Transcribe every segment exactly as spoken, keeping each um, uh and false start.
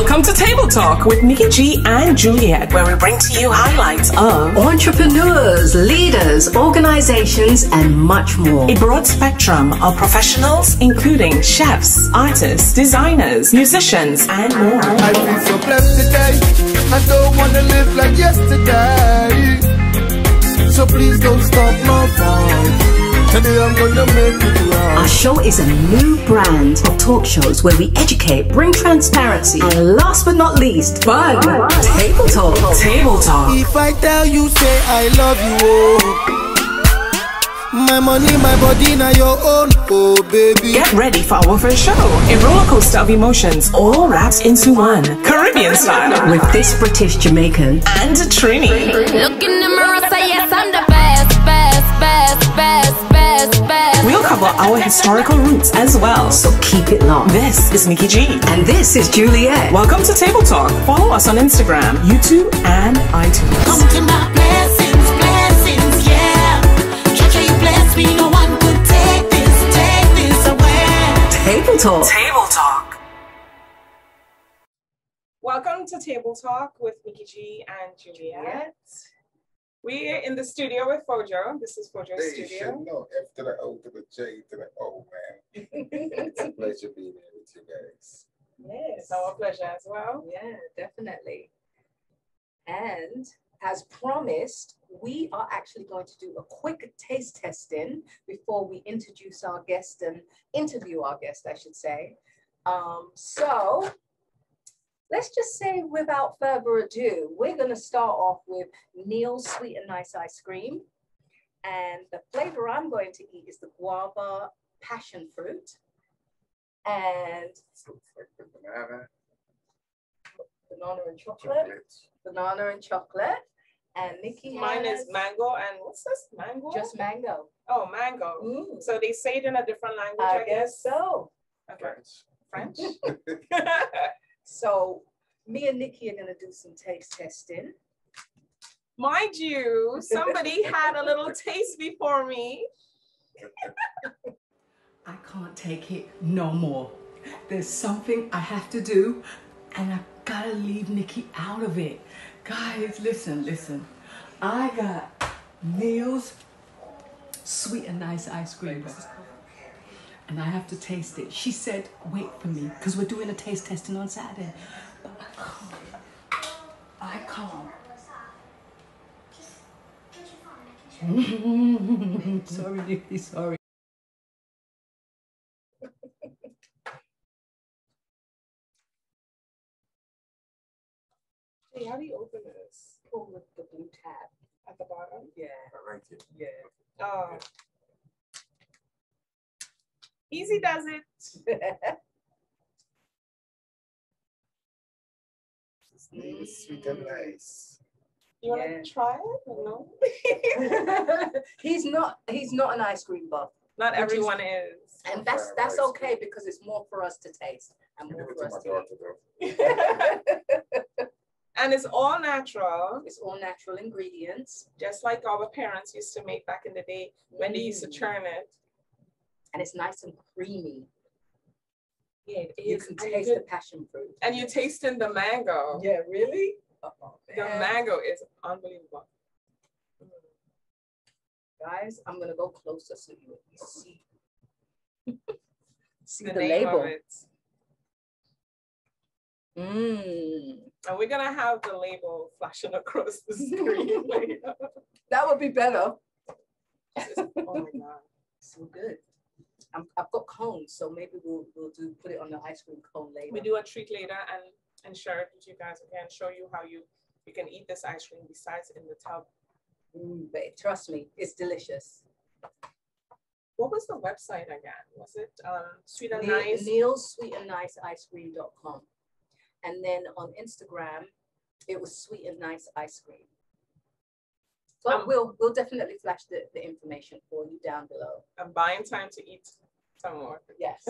Welcome to Table Talk with Nikki G and Juliette, where we bring to you highlights of entrepreneurs, leaders, organizations, and much more. A broad spectrum of professionals, including chefs, artists, designers, musicians, and more. I feel so blessed today. I don't want to live like yesterday. So please don't stop my fight. Today I'm gonna make it right. Our show is a new brand of talk shows where we educate, bring transparency, and last but not least, fun. Wow. Table talk. Table talk. If I tell you, say I love you, oh. My money, my body, now your own, oh baby. Get ready for our first show. A roller coaster of emotions, all wrapped into one, Caribbean style, with this British Jamaican and a Trini. Look in the mirror, say yes, I'm the best, best, best, best. We'll cover our historical roots as well, so keep it locked. This is Nikki G. And this is Juliette. Welcome to Table Talk. Follow us on Instagram, YouTube, and iTunes. Come to my blessings, blessings, yeah. Cha-cha, you bless me, no one could take this, take this away. Table Talk. Table Talk. Welcome to Table Talk with Nikki G and Juliette. We're in the studio with Fojo. This is Fojo's they studio. Should know. F to the O to the J to the O, man. It's a pleasure being here with you guys. Yes. It's our pleasure as well. Yeah, definitely. And as promised, we are actually going to do a quick taste testing before we introduce our guest and interview our guest, I should say. Um, so... Let's just say, without further ado, we're going to start off with Neil's Sweet and Nice Ice Cream. And the flavor I'm going to eat is the guava passion fruit. And banana. Banana and chocolate. chocolate. Banana and chocolate. And Nikki Mine has, is mango and what's this? Mango? Just mango. Oh, mango. Mm. So they say it in a different language, I, I guess. guess so. Okay. French. French. So me and Nikki are going to do some taste testing. Mind you, somebody had a little taste before me. I can't take it no more. There's something I have to do, and I've got to leave Nikki out of it. Guys, listen, listen. I got Neil's Sweet and Nice Ice Cream. And I have to taste it. She said, wait for me, because we're doing a taste testing on Saturday. But I can't. I can't. Sorry, Nikki, sorry. Hey, how do you open this? Oh, with the blue tab at the bottom? Yeah. Right here. Yeah. Oh. Yeah. Easy does it. His name is Sweet and Nice. You yeah. want to try it? No. he's not. He's not an ice cream buff. Not everyone is, is. And that's that's okay cream. Because it's more for us to taste and more for us to eat. And it's all natural. It's all natural ingredients, just like our parents used to make back in the day when mm. they used to churn it. And it's nice and creamy. Yeah, it you is. can taste the passion fruit. And you're tasting the mango. Yeah, really? Oh, the mango is unbelievable. Mm. Guys, I'm going to go closer so you can see, see the, the label. Mmm. And we're going to have the label flashing across the screen later. That would be better. Just, oh my God. So good. I'm, I've got cones, so maybe we'll we'll do put it on the ice cream cone later. We do a treat later and and share it with you guys again. Show you how you you can eat this ice cream besides in the tub. Mm, but trust me, it's delicious. What was the website again? Was it um, Sweet and Neil, Nice? Neil's Sweet and Nice Ice Cream dot com, and then on Instagram, it was Sweet and Nice Ice Cream. But um, we'll we'll definitely flash the, the information for you down below. I'm buying time to eat some more. Yes.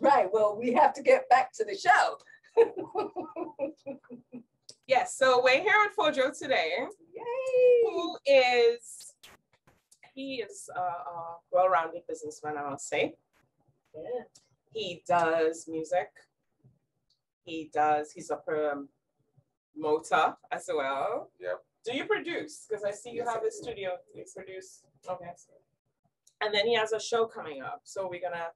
Right. Well, we have to get back to the show. Yes. So we're here with Fojo today. Yay! Who is he? Is a, a well-rounded businessman, I must say. Yeah. He does music. He does, he's a promoter as well. Yep. Do you produce? Because I see you yes, have a studio. You produce. Okay. And then he has a show coming up. So we're going to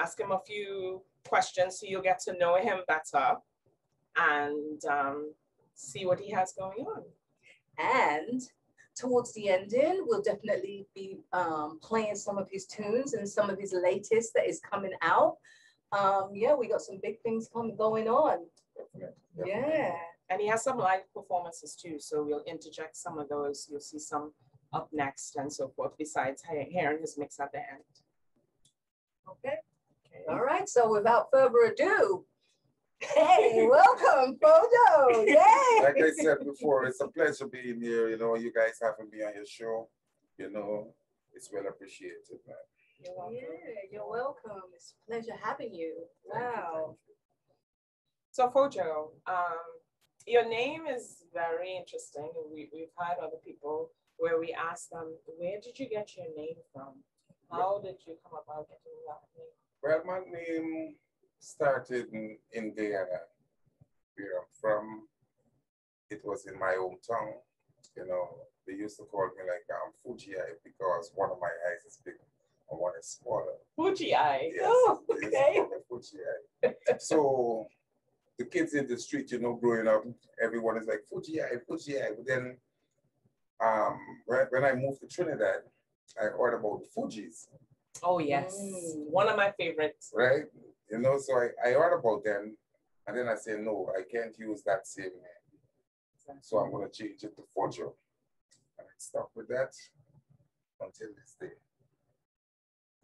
ask him a few questions so you'll get to know him better and um, see what he has going on. And towards the ending, we'll definitely be um, playing some of his tunes and some of his latest that is coming out. Um, yeah, we got some big things coming going on. Definitely. Definitely. Yeah. And he has some live performances too, so we'll interject some of those. You'll see some up next and so forth, besides hearing his mix at the end. Okay. Okay. All right, so without further ado, hey, welcome, Fojo. Yay! Like I said before, it's a pleasure being here. You know, you guys having me on your show, you know, it's well appreciated, man. You're welcome. Yeah, you're welcome. It's a pleasure having you. Wow. Thank you, thank you. So, Fojo, um, your name is very interesting. We, we've had other people where we asked them, where did you get your name from? How did you come about getting that name? Well, my name started in, in Guyana, where I'm from. It was in my hometown. You know, they used to call me like I'm um, Fuji Eye because one of my eyes is big and one is smaller. Fuji Eye? Yes, oh, okay. Fuji Eye. So, the kids in the street, you know, growing up, everyone is like, Fuji Eye, Fuji Eye. But then um, when I moved to Trinidad, I heard about the Fugees. Oh, yes. Mm. One of my favorites. Right? You know, so I, I heard about them. And then I said, no, I can't use that same name. Exactly. So I'm going to change it to Fojo. And I stuck with that until this day.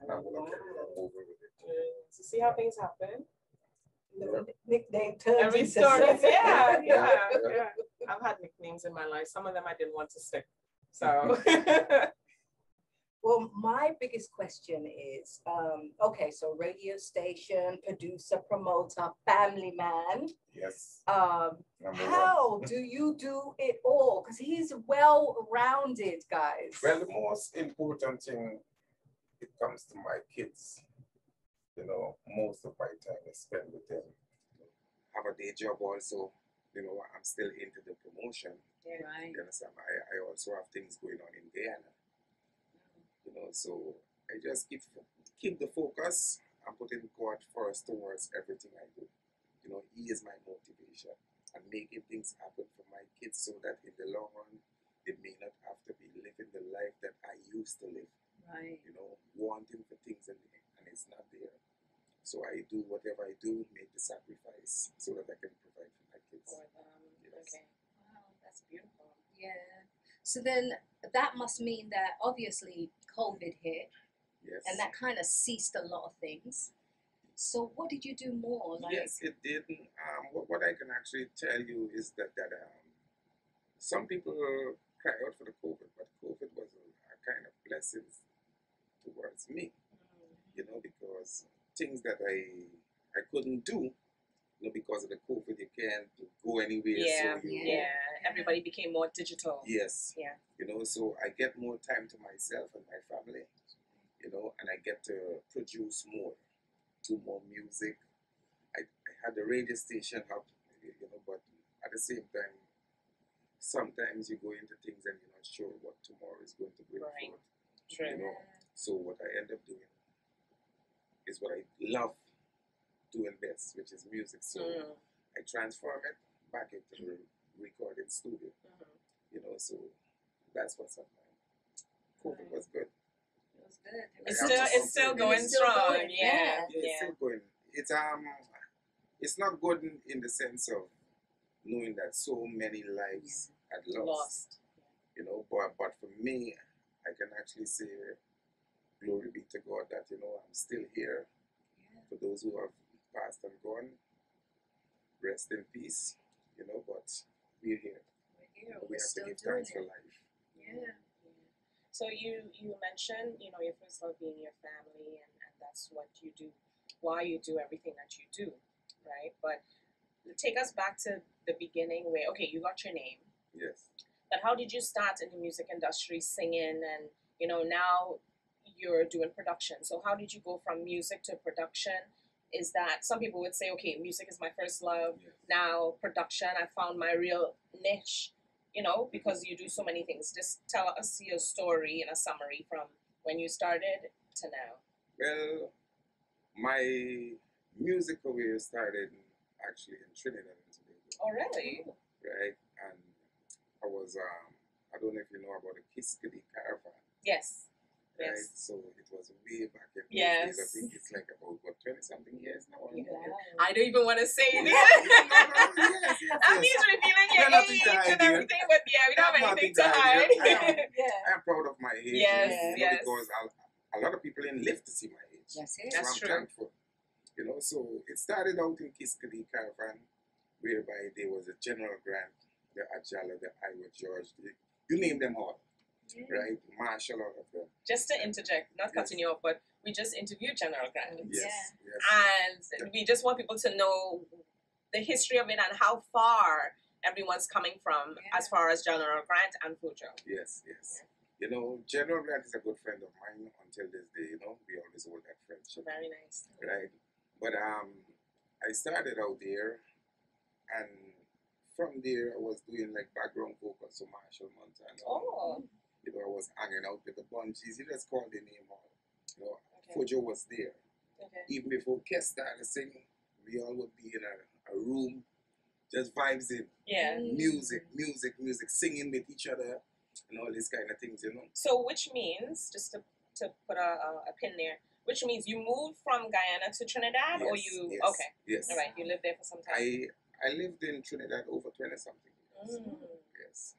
And I'm going to carry on over with it. So see how things happen? The nickname turns every story, yeah, yeah, yeah, yeah. I've had nicknames in my life. Some of them I didn't want to stick. So, well, my biggest question is, um, okay, so radio station, producer, promoter, family man. Yes. Um, how do you do it all? Because he's well-rounded, guys. Well, the most important thing, it comes to my kids. You know, most of my time I spend with them. I have a day job also. You know, I'm still into the promotion. Yeah, right. You understand? I, I also have things going on in Guyana. You know, so I just keep keep the focus. I'm putting God first towards everything I do. You know, He is my motivation. I'm making things happen for my kids so that in the long run, they may not have to be living the life that I used to live. Right. You know, wanting for things and and it's not there. So I do whatever I do, make the sacrifice so that I can provide for my kids. For them. Yes. Okay. Wow, that's beautiful. Yeah. So then that must mean that obviously COVID hit. Yes. And that kind of ceased a lot of things. So what did you do more? Like, yes, it did. Um, what, what I can actually tell you is that, that um, some people cry out for the COVID, but COVID was a, a kind of blessing towards me. You know, because things that I I couldn't do, you know, because of the COVID, you can't go anywhere. Yeah, so you yeah. Know, everybody became more digital. Yes. Yeah. You know, so I get more time to myself and my family, you know, and I get to produce more, do more music. I, I had the radio station up, you know, but at the same time, sometimes you go into things and you're not sure what tomorrow is going to bring right. forth. True. You know, so what I end up doing is what I love doing best, which is music. So mm. I transform it back into the recording studio. Mm-hmm. You know, so that's what's up. COVID was good. It was good. It was still, it's still going it's strong. Still going. Yeah. Yeah. Yeah. It's still going. It's um, it's not good in, in the sense of knowing that so many lives yeah. had lost. lost. You know, but but for me, I can actually say, glory be to God that, you know, I'm still here. Yeah. For those who have passed and gone, rest in peace, you know, but we're here. We're here. We we're have still to give thanks for life. Yeah. Yeah. So you, you mentioned, you know, your first love being your family, and, and that's what you do, why you do everything that you do, right? But take us back to the beginning where, okay, you got your name. Yes. But how did you start in the music industry, singing, and, you know, now you're doing production? So how did you go from music to production? is that some people would say, okay, music is my first love. Yes. Now production, I found my real niche, you know, because you do so many things. Just tell us your story in a summary from when you started to now. Well, my music career started actually in Trinidad and Tobago. Oh, really? Right. And I was, um, I don't know if you know about the Kiskadee Karavan. Yes. Right, yes. So it was way back in those yes. days. I think it's like about what, twenty something years now. Yeah. I don't even want to say it. I'm just revealing your age and everything, but yeah, we don't have anything to hide. I am, yeah. I'm proud of my age, yes, you know, yes. because I'll, a lot of people didn't live to see my age. Yes, yes. So that's I'm true. Thankful, you know. So it started out in Kiskadee Karavan, whereby there was a General Grant, the Ajala, the Iowa George, the, you name them all. Mm. Right, Marshall, all of them. Just to interject, not yes. cutting you off, but we just interviewed General Grant. Yes. Yeah. And yes. we just want people to know the history of it and how far everyone's coming from yeah. as far as General Grant and Fojo. Yes, yes. Yeah. You know, General Grant is a good friend of mine until this day, you know, we always hold that friendship. Very nice. Right. But um, I started out there, and from there I was doing like background vocals to Machel Montano. Oh. You know, I was hanging out with the bunchies. You just called the name on. You know, okay. Fojo was there. Okay. Even before Kes started singing, we all would be in a, a room, just vibes in. Yeah. Music, music, music, singing with each other and all these kind of things, you know. So which means, just to, to put a, a pin there, which means you moved from Guyana to Trinidad, yes, or you, yes, okay. Yes. All right, you lived there for some time. I, I lived in Trinidad over twenty something years. Mm. Yes.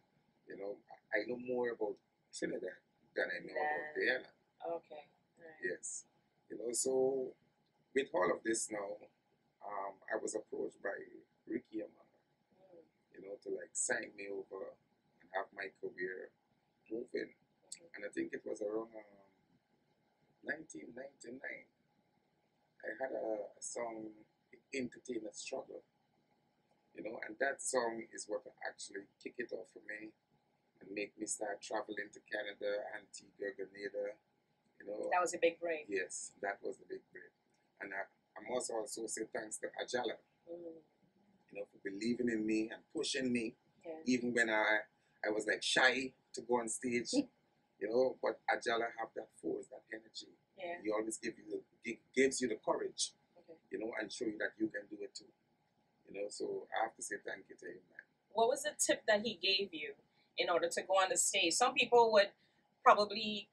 You know, I know more about Trinidad than I know yeah. about Guyana. Okay. Right. Yes. You know, so with all of this now, um, I was approached by Ricky Amara, mm. you know, to like sign me over and have my career moving. Okay. And I think it was around um, nineteen ninety-nine. I had a, a song, Entertainer Struggle, you know, and that song is what actually kicked it off for me. And make me start traveling to Canada, Antigua, Grenada, you know. That was a big break. Yes, that was the big break. And I, I must also say thanks to Ajala, mm. you know, for believing in me and pushing me, yeah. even when I, I was like shy to go on stage, you know, but Ajala have that force, that energy. Yeah. He always give you the, gives you the courage, okay. you know, and show you that you can do it too, you know, so I have to say thank you to him, man. What was the tip that he gave you in order to go on the stage? Some people would probably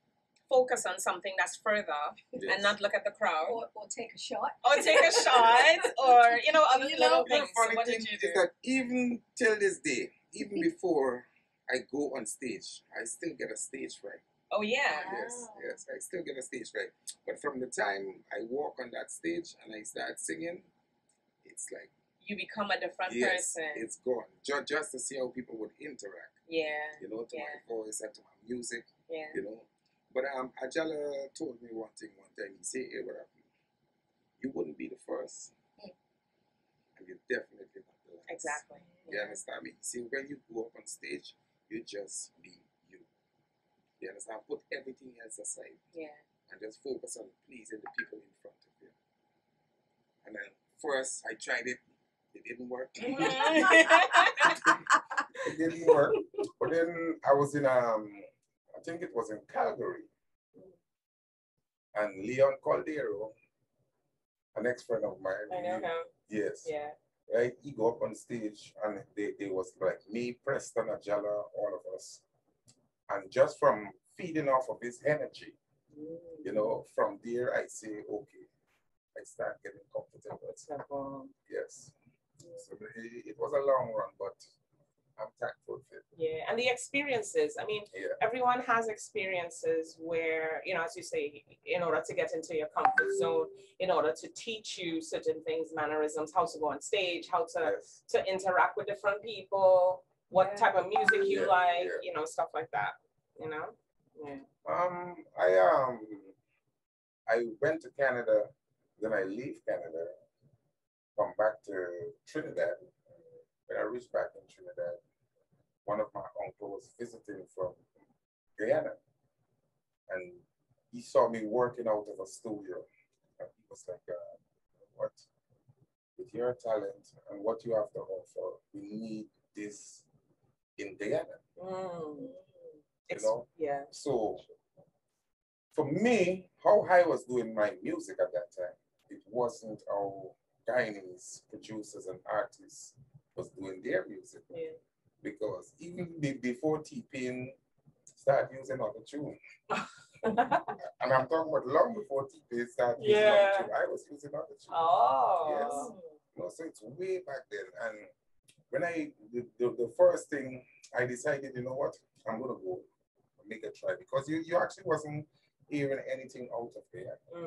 focus on something that's further yes. and not look at the crowd. Or, or take a shot. Or take a shot, or, you know, other you little know, things. The funny what thing is that even till this day, even before I go on stage, I still get a stage fright. Oh, yeah. Wow. Yes, yes, I still get a stage fright. But from the time I walk on that stage and I start singing, it's like, you become a different yes, person. It's gone. Just, just to see how people would interact. Yeah. You know, to yeah. my voice and to my music. Yeah. You know. But um, Ajala told me one thing one time. He said, hey, what happened? You wouldn't be the first. Mm. And you're definitely not the last. Exactly. You yeah. understand me? He said, when you go up on stage, you just be you. You understand? Put everything else aside. Yeah. And just focus on pleasing the people in front of you. And then first, I tried it. It didn't work. It didn't work. But then I was in, um, I think it was in Calgary. And Leon Caldero, an ex-friend of mine. I know him. Yes. Yeah. Right? He go up on stage and they, they was like me, Preston, Ajala, all of us. And just from feeding off of his energy, mm. you know, from there I say, okay, I start getting comfortable. Yes. So it, it was a long run, but I'm thankful for it. Yeah, and the experiences. I mean, yeah. everyone has experiences where, you know, as you say, in order to get into your comfort zone, in order to teach you certain things, mannerisms, how to go on stage, how to, yes. to interact with different people, what yeah. type of music you yeah, like, yeah. you know, stuff like that, you know? Yeah. Um, I, um, I went to Canada, then I leave Canada, come back to Trinidad. When I reached back in Trinidad, one of my uncles was visiting from Guyana, and he saw me working out of a studio, and he was like, uh, what, with your talent and what you have to offer, we need this in Guyana. Mm. You know? Yeah. So for me, how I was doing my music at that time, it wasn't our Guyanese producers and artists was doing their music. Yeah. Because even before T-Pain started using other tune, and I'm talking about long before T-Pain started using yeah. other tune, I was using other tune. Oh. Yes. You know, so it's way back then. And when I, the, the, the first thing I decided, you know what, I'm going to go make a try. Because you, you actually wasn't hearing anything out of there. Mm-hmm.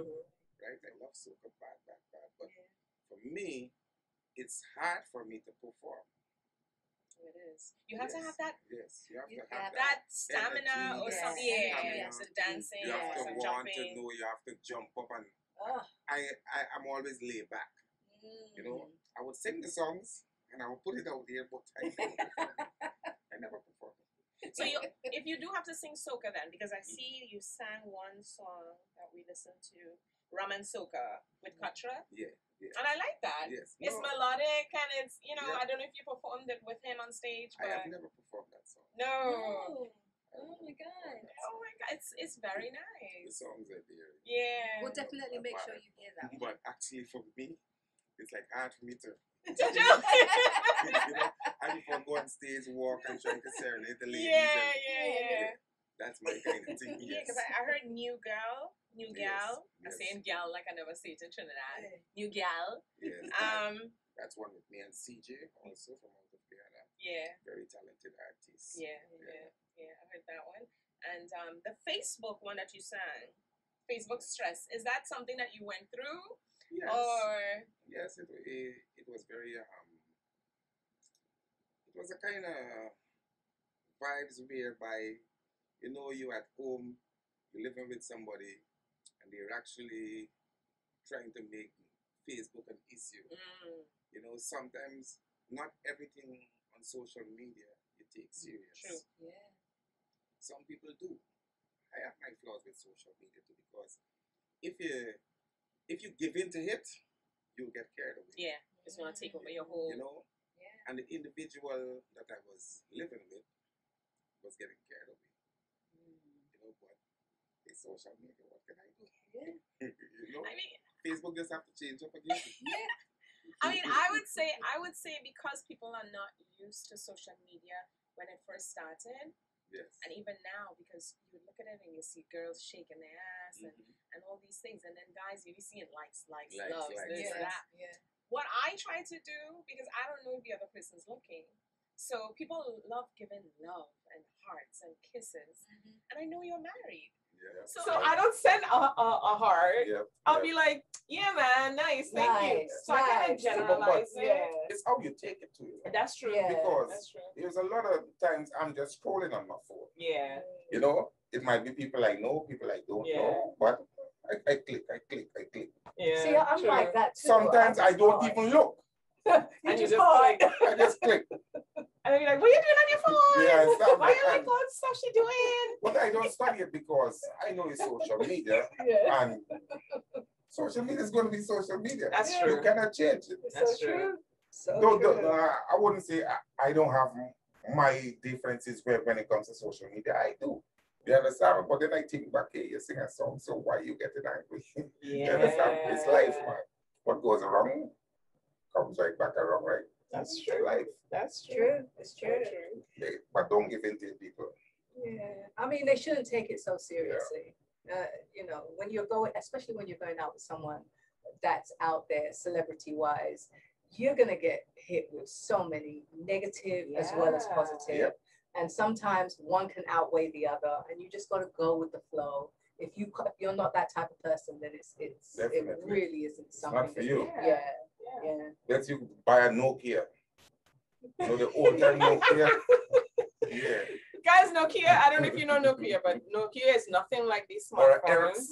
Right? I love super bad, bad, bad. But for me, it's hard for me to perform. It is. You have yes. to have that. Yes, you have you to have, have that, that stamina or yes. something. Yeah, stamina. Yeah, some dancing. You have yeah. to some want jumping. To know. You have to jump up and. Oh. I, I I'm always laid back. Mm. You know, I would sing the songs and I would put it out there, but I I never performed. So you, if you do have to sing soca, then because I see you sang one song that we listened to, Raman Soca with Katra. Yeah. Yeah. And I like that. Yes. It's no. melodic and it's, you know, yeah. I don't know if you performed it with him on stage. But I have never performed that song. No. no. Oh my God. Oh my God. It's it's very nice. The songs are there. Yeah. We'll definitely make sure you hear that. But actually for me, it's like hard for me to. To do. You know, I before go on stage, walk and try to serenade the ladies. Yeah, and, yeah, yeah, yeah. That's my kind of thing. Yes. Yeah, because I heard New Girl. New gal, yes, yes. I'm saying gal like I never say it in Trinidad. Yeah. New gal. Yes, um, that's one with me and C J also from out of Guyana. Yeah. Very talented artist. Yeah, yeah, yeah, yeah. I heard that one. And um, the Facebook one that you sang, Facebook Stress, is that something that you went through? Yes. Or yes, it it, it was very um, it was a kind of vibes whereby you know you at home, you're living with somebody. And they're actually trying to make Facebook an issue. Mm. You know, sometimes not everything on social media you take serious. True. Yeah. Some people do. I have my flaws with social media too, because if you if you give in to it, you'll get carried away. Yeah, it's gonna take over your whole. You know. Yeah. And the individual that I was living with was getting carried away. Mm. You know, but it's social media. What can I do? Yeah. You know, I mean, Facebook just have to change up again. Yeah. I mean, I would say, I would say because people are not used to social media when it first started, yes, and even now because you look at it and you see girls shaking their ass mm-hmm. and, and all these things, and then guys you be seeing likes, likes, likes loves, likes, this, likes. That. Yeah. What I try to do because I don't know if the other person's looking. So people love giving love and hearts and kisses, mm-hmm. and I know you're married. Yeah. So, so I don't send a, a, a heart. Yeah, I'll yeah. be like, yeah, man, nice, thank nice, you. So nice. I kind of generalize yeah, but, but, it. Yeah. It's how you take it to you. Right? That's true. Yeah, because that's true. There's a lot of times I'm just scrolling on my phone. Yeah. You know, it might be people I know, people I don't yeah. know, but I, I click, I click, I click. Yeah. See, I'm true. Like that too. Sometimes I, I don't hard. Even look. And you just like, I just click. And then you're like, what are you doing on your phone? Yeah, exactly. Why are you like, what stuff she doing? But I don't study it because I know it's social media. Yeah. And social media is going to be social media. That's yeah. true. You cannot change it. That's, That's true. true. So don't, true. Don't, uh, I wouldn't say I, I don't have my differences where, when it comes to social media. I do. You understand? But then I think back, hey, you sing a song, so why are you getting angry? Yeah. You understand? It's life, man. What goes wrong comes right back around, right? That's true. Life. That's true. It's true. That's true. Yeah, but don't give in to people. Yeah, I mean they shouldn't take it so seriously. Yeah. Uh, you know, when you're going, especially when you're going out with someone that's out there, celebrity-wise, you're gonna get hit with so many negative yeah. as well as positive. Yeah. And sometimes one can outweigh the other, and you just gotta go with the flow. If you if you're not that type of person, then it's it's Definitely. It really isn't something. It's not for you. Yeah. yeah. Yeah. Let you buy a Nokia. You know the old time Nokia. Yeah. Guys, Nokia, I don't know if you know Nokia, but Nokia is nothing like these smartphones.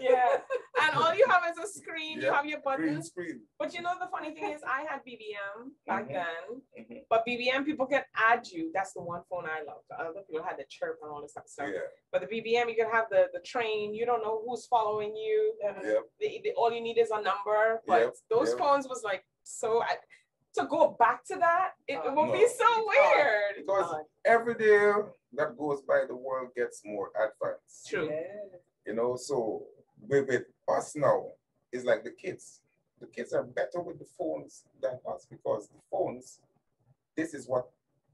Yeah. And all you have is a screen, yeah. You have your buttons. Green screen. But you know, the funny thing is I had B B M back mm-hmm. then, mm-hmm. but B B M people can add you. That's the one phone I love. The other people had the chirp and all this stuff. Yeah. But the B B M, you can have the, the train. You don't know who's following you. Yep. The, the, all you need is a number. But yep. those yep. phones was like, so... I, to go back to that, it, it will no. be so weird. Uh, because uh, every day that goes by, the world gets more advanced. True. Yeah. You know, so with, with us now, it's like the kids. The kids are better with the phones than us because the phones, this is what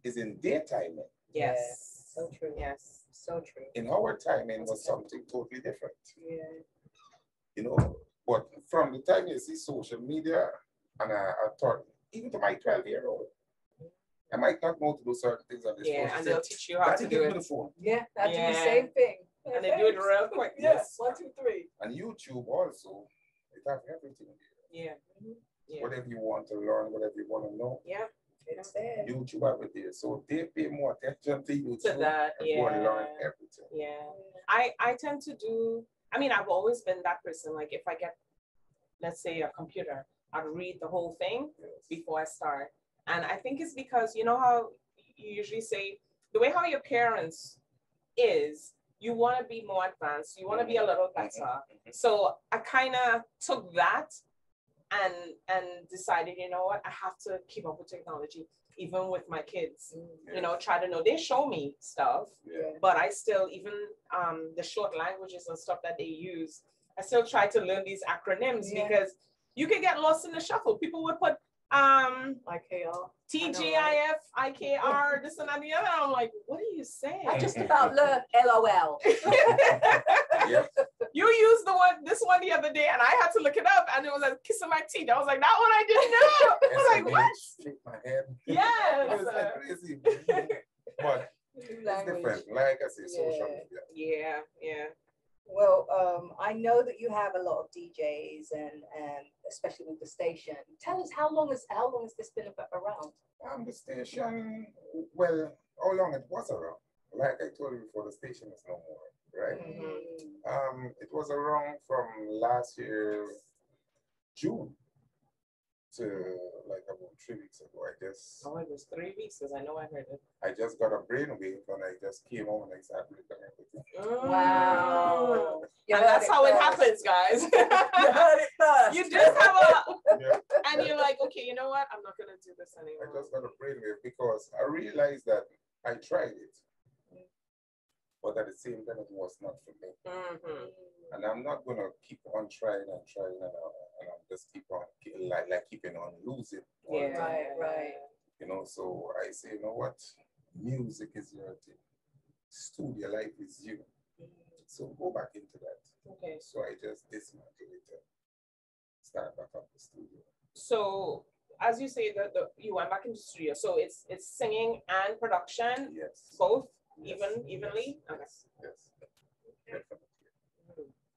is in their timing. Yes. yes. So true. Yes. So true. In our timing That's was true. something totally different. Yeah. You know, but from the time you see social media and I, I thought, even to my twelve-year-old, I might not know to do certain things on this phone. Yeah, and they'll teach you how to do it. Yeah, that's yeah. the same thing. And, and they do it real quick. Yes, yeah. one, two, three. And YouTube also, it has everything. Yeah. Mm-hmm. yeah. Whatever you want to learn, whatever you want to know. Yeah, it's there. YouTube every day, so they pay more attention to YouTube to that, and yeah. go and learn everything. Yeah, I I tend to do. I mean, I've always been that person. Like if I get, let's say, a computer. I read the whole thing before I start. And I think it's because, you know how you usually say, the way how your parents is, you want to be more advanced, you want to be a little better. So I kind of took that and and decided, you know what, I have to keep up with technology, even with my kids, you know, try to know, they show me stuff, yeah. but I still, even um, the short languages and stuff that they use, I still try to learn these acronyms yeah. because you can get lost in the shuffle. People would put um, I K R, T G I F, I K R, this and that, and the other. I'm like, what are you saying? I just about learned L O L. yep. You used the one, this one the other day, and I had to look it up, and it was like kissing my teeth. I was like, that one I didn't know. I was like, what? Shake my head. Yeah. It's like crazy. But it's different. Like I say, social media. Yeah, yeah. Well, um, I know that you have a lot of D Js, and, and especially with the station. Tell us how long is how long has this been around? Um, the station, well, how long it was around? Like I told you before, the station is no more, right? Mm-hmm. Um, it was around from last year June to like about three weeks ago, I guess. Oh, it was three weeks because I know I heard it. I just got a brainwave when I just came home and exactly connected. Oh. Wow. You and that's it how first. It happens, guys. You heard it first. You just have a, yeah. and you're like, okay, you know what? I'm not going to do this anymore. I just got a brainwave because I realized that I tried it, but at the same time, it was not for me. Mm-hmm. And I'm not going to keep on trying and trying and and I'm just keep on like like keeping on losing. Yeah, right, right. You know, so I say, you know what? Music is your thing. Studio life is you. So go back into that. Okay. So I just dismantle it and start back up the studio. So as you say that the, you went back into the studio, so it's it's singing and production. Yes. Both yes. even evenly. Yes. Okay. Yes. yes.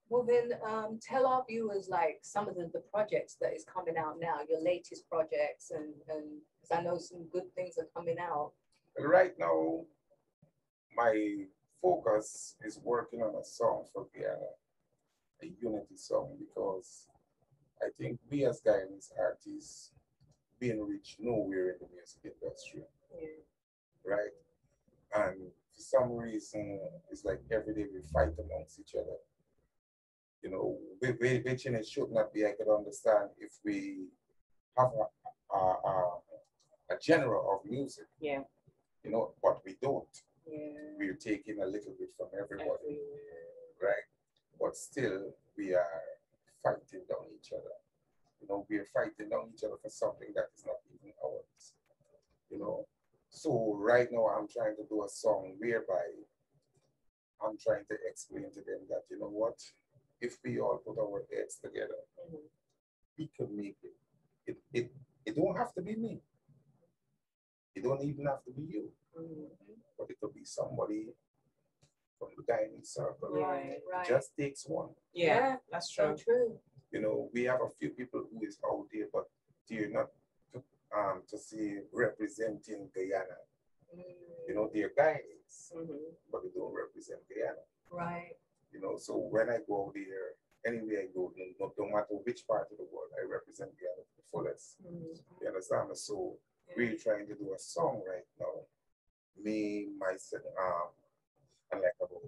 Well then, um, tell our viewers like some of the, the projects that is coming out now, your latest projects, and and I know some good things are coming out. Right now, my focus is working on a song for Guyana, a unity song, because I think we as Guyanese artists being reached nowhere in the music industry, yeah. right? And for some reason, it's like every day we fight amongst each other. You know, which and it should not be. I could understand if we have a, a, a, a genre of music, yeah. you know, but we don't. Yeah. We're taking a little bit from everybody, Every... right? But still, we are fighting down each other. You know, we are fighting down each other for something that is not even ours, you know. So right now, I'm trying to do a song whereby I'm trying to explain to them that, you know what? If we all put our heads together, mm-hmm. we can make it. It, it. It don't have to be me. It don't even have to be you. Mm-hmm. But it could be somebody from the Guyanese circle. Right, right. It just takes one. Yeah, yeah. That's true. So true. You know, we have a few people who is out there, but they're not um, to say representing Guyana. You know, they're Guyanese, mm-hmm. but they don't represent Guyana. Right. You know, so when I go there, anywhere I go, no, no matter which part of the world, I represent Guyana to the fullest. Mm-hmm. You understand? So yeah. we're trying to do a song right now. Me, myself, um, and like about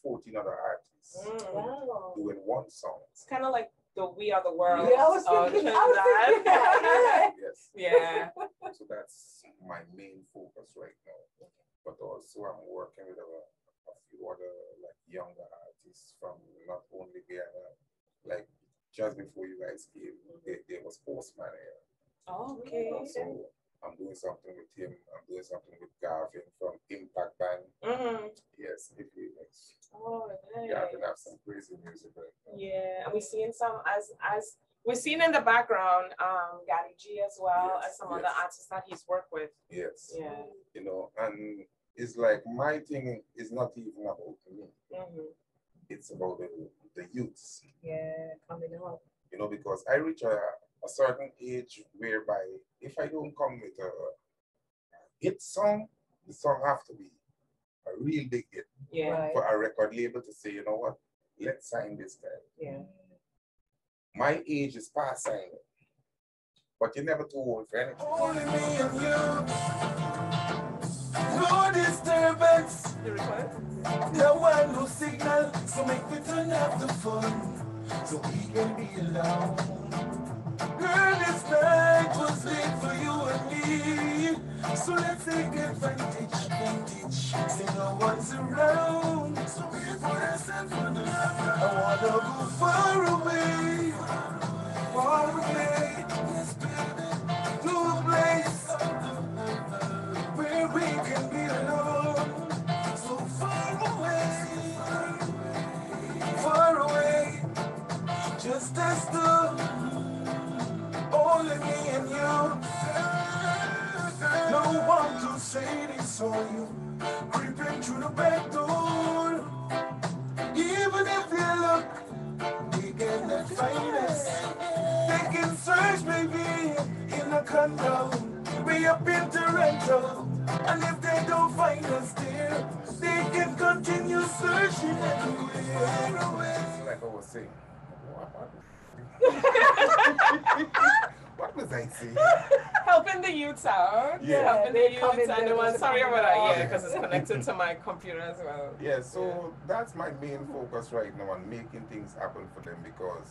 fourteen other artists mm, wow. doing one song. It's kind of like the We Are the World. Yeah, I was thinking, uh, I was thinking that. Yes. Yeah. So that's my main focus right now. But also I'm working with a, a few other like younger artists from not only Guyana, like just before you guys came, there, there was Postman here. Oh, okay. So I'm doing something with him. I'm doing something with Garvin from Impact Band. Mm-hmm. Yes, it really is. Oh, nice. Garvin have some crazy music. Right now. Yeah, and we're seeing some as as we're seeing in the background, um, Gary G as well yes, as some yes. other artists that he's worked with. Yes. Yeah. You know, and it's like my thing is not even about me. Mm-hmm. It's about the the youths. Yeah, coming up. You know, because I reach a. a certain age whereby if I don't come with a hit song, the song have to be a real big hit yeah, right. for a record label to say, you know what, let's sign this guy. Yeah. My age is past signing, but you're never too old for anything. Only me and you, no disturbance. There was no signal, so make me turn off the phone so we can be alone. Girl, this night was made for you and me. So let's take advantage, advantage. See no one's around. So we put ourselves on the ground. I wanna go far away, far away. Yes, baby, to a place where we can be alone. So far away, far away. Just as the only me and you. No one to say they saw you creeping through the back door. Even if they look, they cannot find us. They can search maybe in a condo way up in Toronto. And if they don't find us there, they can continue searching everywhere. Like I was saying. What was I saying? Helping the youths out. Yeah. Helping the youths and the ones. Sorry about that. Yeah, because it's connected to my computer as well. Yeah, so yeah. that's my main focus right now on making things happen for them because,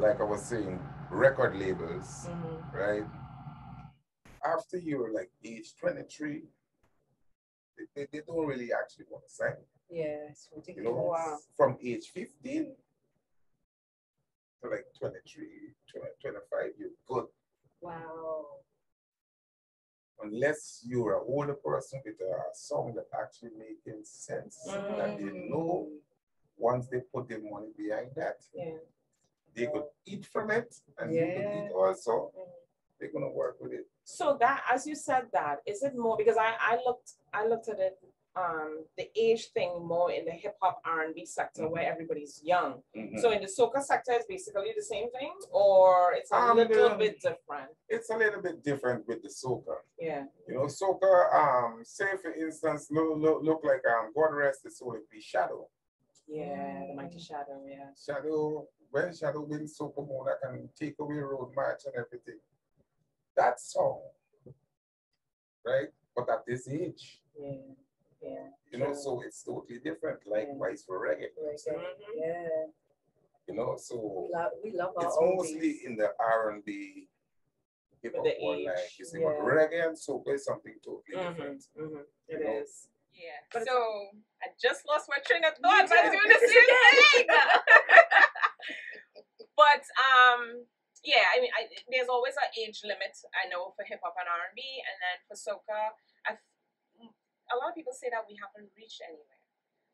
like I was saying, record labels, mm-hmm. right? After you're like age twenty-three, they, they, they don't really actually want to sign. Yeah, it's ridiculous. You know, wow. From age fifteen. Like twenty-three, twenty, twenty-five, you're good. Wow. Unless you're an older person with a song that actually making sense, mm. that they know once they put their money behind that, yeah. they could eat from it and yeah. you could eat also. Mm. They're gonna work with it. So that, as you said that, is it more, because I, I looked I looked at it Um, the age thing more in the hip hop R and B sector mm-hmm. where everybody's young. Mm-hmm. So in the soca sector, it's basically the same thing, or it's a um, little the, bit different. It's a little bit different with the soca. Yeah. You know, soca. Um, say for instance, look, look, look like um, God rest his soul, it be Shadow. Yeah, the mighty Shadow. Yeah. Shadow. When Shadow wins soca more, that can take away Road March and everything. That song, right? But at this age. Yeah. Yeah, you know, yeah. so it's totally different. Likewise yeah. for reggae. reggae. Mm-hmm. Yeah. You know, so we love, we love our it's mostly things. In the R and B, hip hop, or like you say, yeah. but reggae and soca is something totally mm-hmm. different. Mm-hmm. It know? Is. Yeah. But so I just lost my train of thought by doing the same thing. But um, yeah, I mean, I, there's always an age limit. I know for hip hop and R and B, and then for soca, I. A lot of people say that we haven't reached anywhere,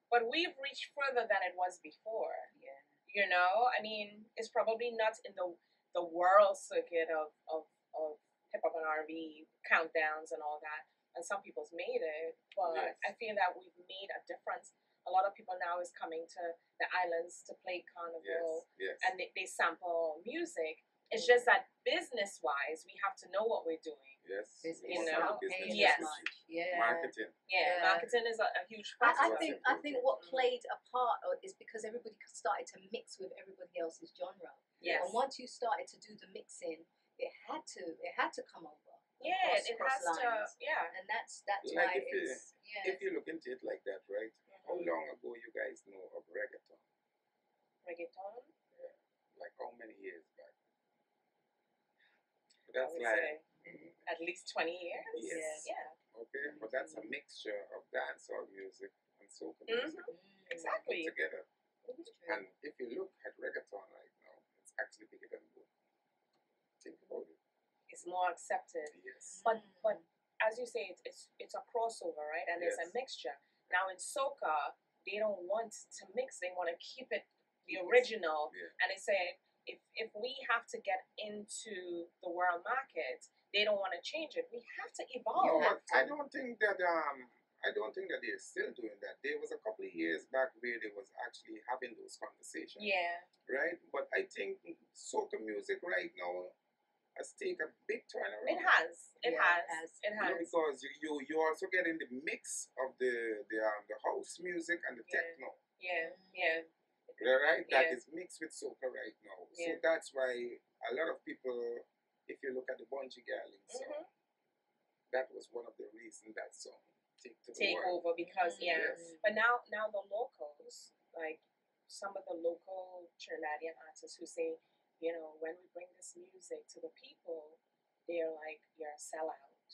but we've reached further than it was before. Yeah. You know, I mean, it's probably not in the the world circuit of, of, of hip hop and R and B countdowns and all that. And some people's made it, but yes. I feel that we've made a difference. A lot of people now is coming to the islands to play carnival, yes, yes. and they, they sample music. It's just that business-wise, we have to know what we're doing. Yes. Business. You know? Business. Yes. Yeah. Marketing. Yeah. yeah. Marketing is a, a huge part. I, I think I think what played a part is because everybody started to mix with everybody else's genre. Yes. And once you started to do the mixing, it had to it had to come over. Yeah, cross, it cross has lines. to. Yeah. And that's that's like why if it's. It, yeah. If you look into it like that, right? Mm-hmm. How long ago you guys know of reggaeton? Reggaeton. Yeah. Like how many years back? That's like mm-hmm. at least twenty years. Yes. Yeah. Okay, mm-hmm. But that's a mixture of dancehall music and soca music. Mm-hmm. Exactly. Together. Mm-hmm. And if you look at reggaeton right now, it's actually bigger than both. Think about it. It's more accepted. Yes. But but as you say, it, it's it's a crossover, right? And yes. It's a mixture. Now in soca, they don't want to mix. They want to keep it the original. Yes. Yeah. And they say, If, if we have to get into the world market, they don't want to change it. We have to evolve. No, I don't think that um I don't think that they're still doing that. There was a couple of years back where they was actually having those conversations. Yeah. Right? But I think soca music right now has taken a big turnaround. It has. It yeah. has. It has. You know, because you, you you also get in the mix of the the um, the house music and the yeah. techno. Yeah. Yeah. Right, that yeah. is mixed with soca right now, yeah. so that's why a lot of people, if you look at the Bungie Garland song, mm-hmm. that was one of the reasons that song take to the take world. over because mm-hmm. yeah, yes. But now now the locals, like some of the local Trinidadian artists who say, you know, when we bring this music to the people, they're like, you're a sellout.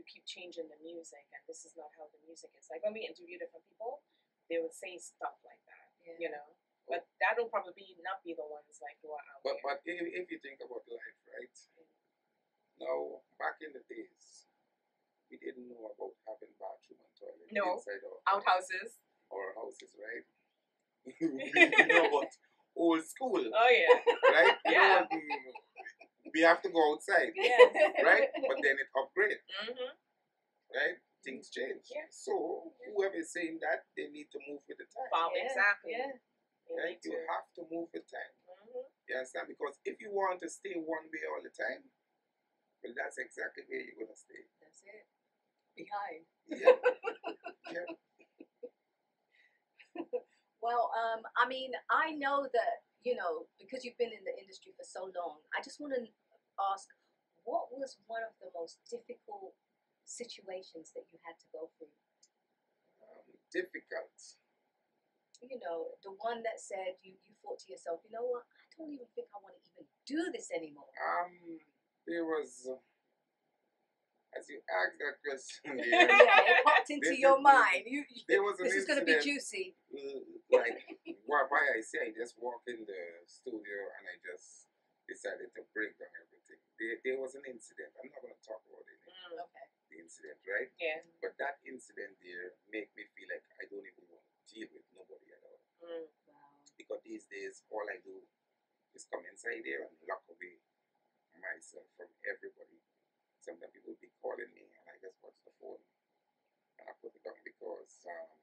You keep changing the music, and this is not how the music is. Like when we interview different people, they would say stuff like that, yeah. you know. But that'll probably not be the ones like who are out but, there. But if, if you think about life, right? Mm-hmm. Now, back in the days, we didn't know about having bathroom and toilet no. inside our outhouses. Our houses, right? You know about old school. Oh, yeah. Right? Yeah. You know, we have to go outside. Yes. Right? But then it upgrades. Mm-hmm. Right? Things change. Yeah. So, whoever is saying that, they need to move with the time. Wow, yeah. Exactly. Yeah. Right? You have to move with time. Mm-hmm. You understand? Because if you want to stay one way all the time, well, that's exactly where you're going to stay. That's it. Behind. Yeah. yeah. Well, um, I mean, I know that, you know, because you've been in the industry for so long, I just want to ask, what was one of the most difficult situations that you had to go through? Um, difficult. You know, the one that said you, you thought to yourself, you know what, I don't even think I want to even do this anymore. Um, there was, uh, as you asked that question, yeah, yeah it popped into this, your this, mind. You, there was this is going to be juicy. Like, why, why I say I just walked in the studio and I just decided to break down everything. There, there was an incident. I'm not going to talk about it. Mm, okay. The incident, right? Yeah. But that incident there made me feel like I don't even want deal with nobody at all. Mm, wow. Because these days, all I do is come inside there and lock away myself from everybody. Sometimes people will be calling me and I just watch the phone and I put it on because um,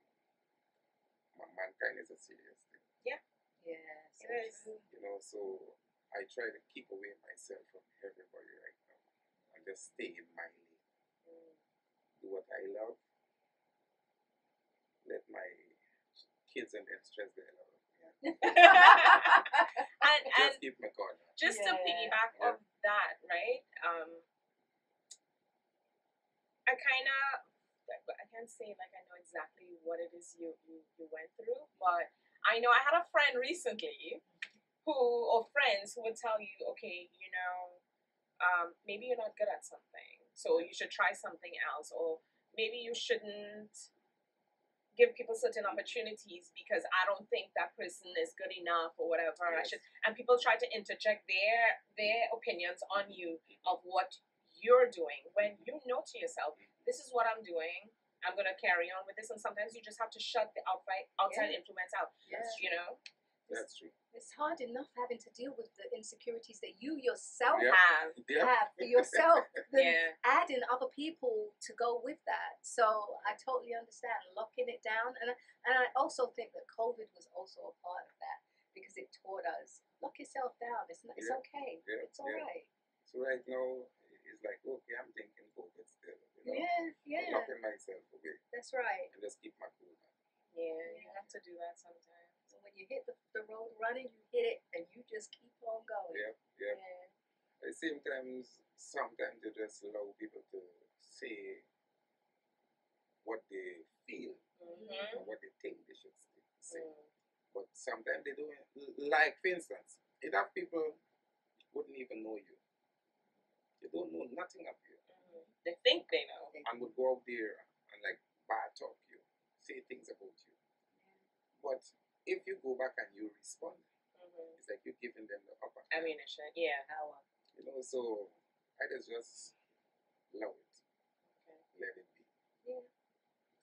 my mankind is a serious thing. Yeah. Yeah. So, it is. You know, so I try to keep away myself from everybody right now and just stay in my lane. Mm. Do what I love. Let my kids and them stress their love. Yeah. and, just and keep my corner. Just yeah. to piggyback yeah. on that, right? Um, I kind of, I can't say like I know exactly what it is you, you, you went through, but I know I had a friend recently who, or friends who would tell you, okay, you know, um, maybe you're not good at something, so you should try something else, or maybe you shouldn't give people certain opportunities because I don't think that person is good enough or whatever. Yes. I should, and people try to interject their their opinions on you of what you're doing when you know to yourself, this is what I'm doing. I'm gonna carry on with this. And sometimes you just have to shut the outside outside yeah. influence out. Yes. You know. That's true. It's hard enough having to deal with the insecurities that you yourself yep. have yep. have for yourself. yeah. Adding other people to go with that. So I totally understand locking it down, and I, and I also think that COVID was also a part of that. because it taught us, look yourself down. It's not, it's yeah. okay. Yeah. It's all yeah. right. So right now, it's like, okay, I'm thinking COVID still, you know? Yeah, yeah. I'm locking myself away. That's right. And just keep my cool now. Yeah, you have to do that sometimes. So when you hit the, the road running, you hit it, and you just keep on going. Yeah, yeah. yeah. At the same time, sometimes you just allow people to say what they feel mm-hmm. and what they think they should say. Mm. But sometimes they don't, like for instance, enough people wouldn't even know you. They don't know nothing of you. Mm-hmm. They think they know. And would go out there and like bad talk you, say things about you. Yeah. But if you go back and you respond, mm-hmm. it's like you're giving them the upper hand. I mean, it should, yeah, hour. You know, so I just just love it. Okay. Let it be. Yeah.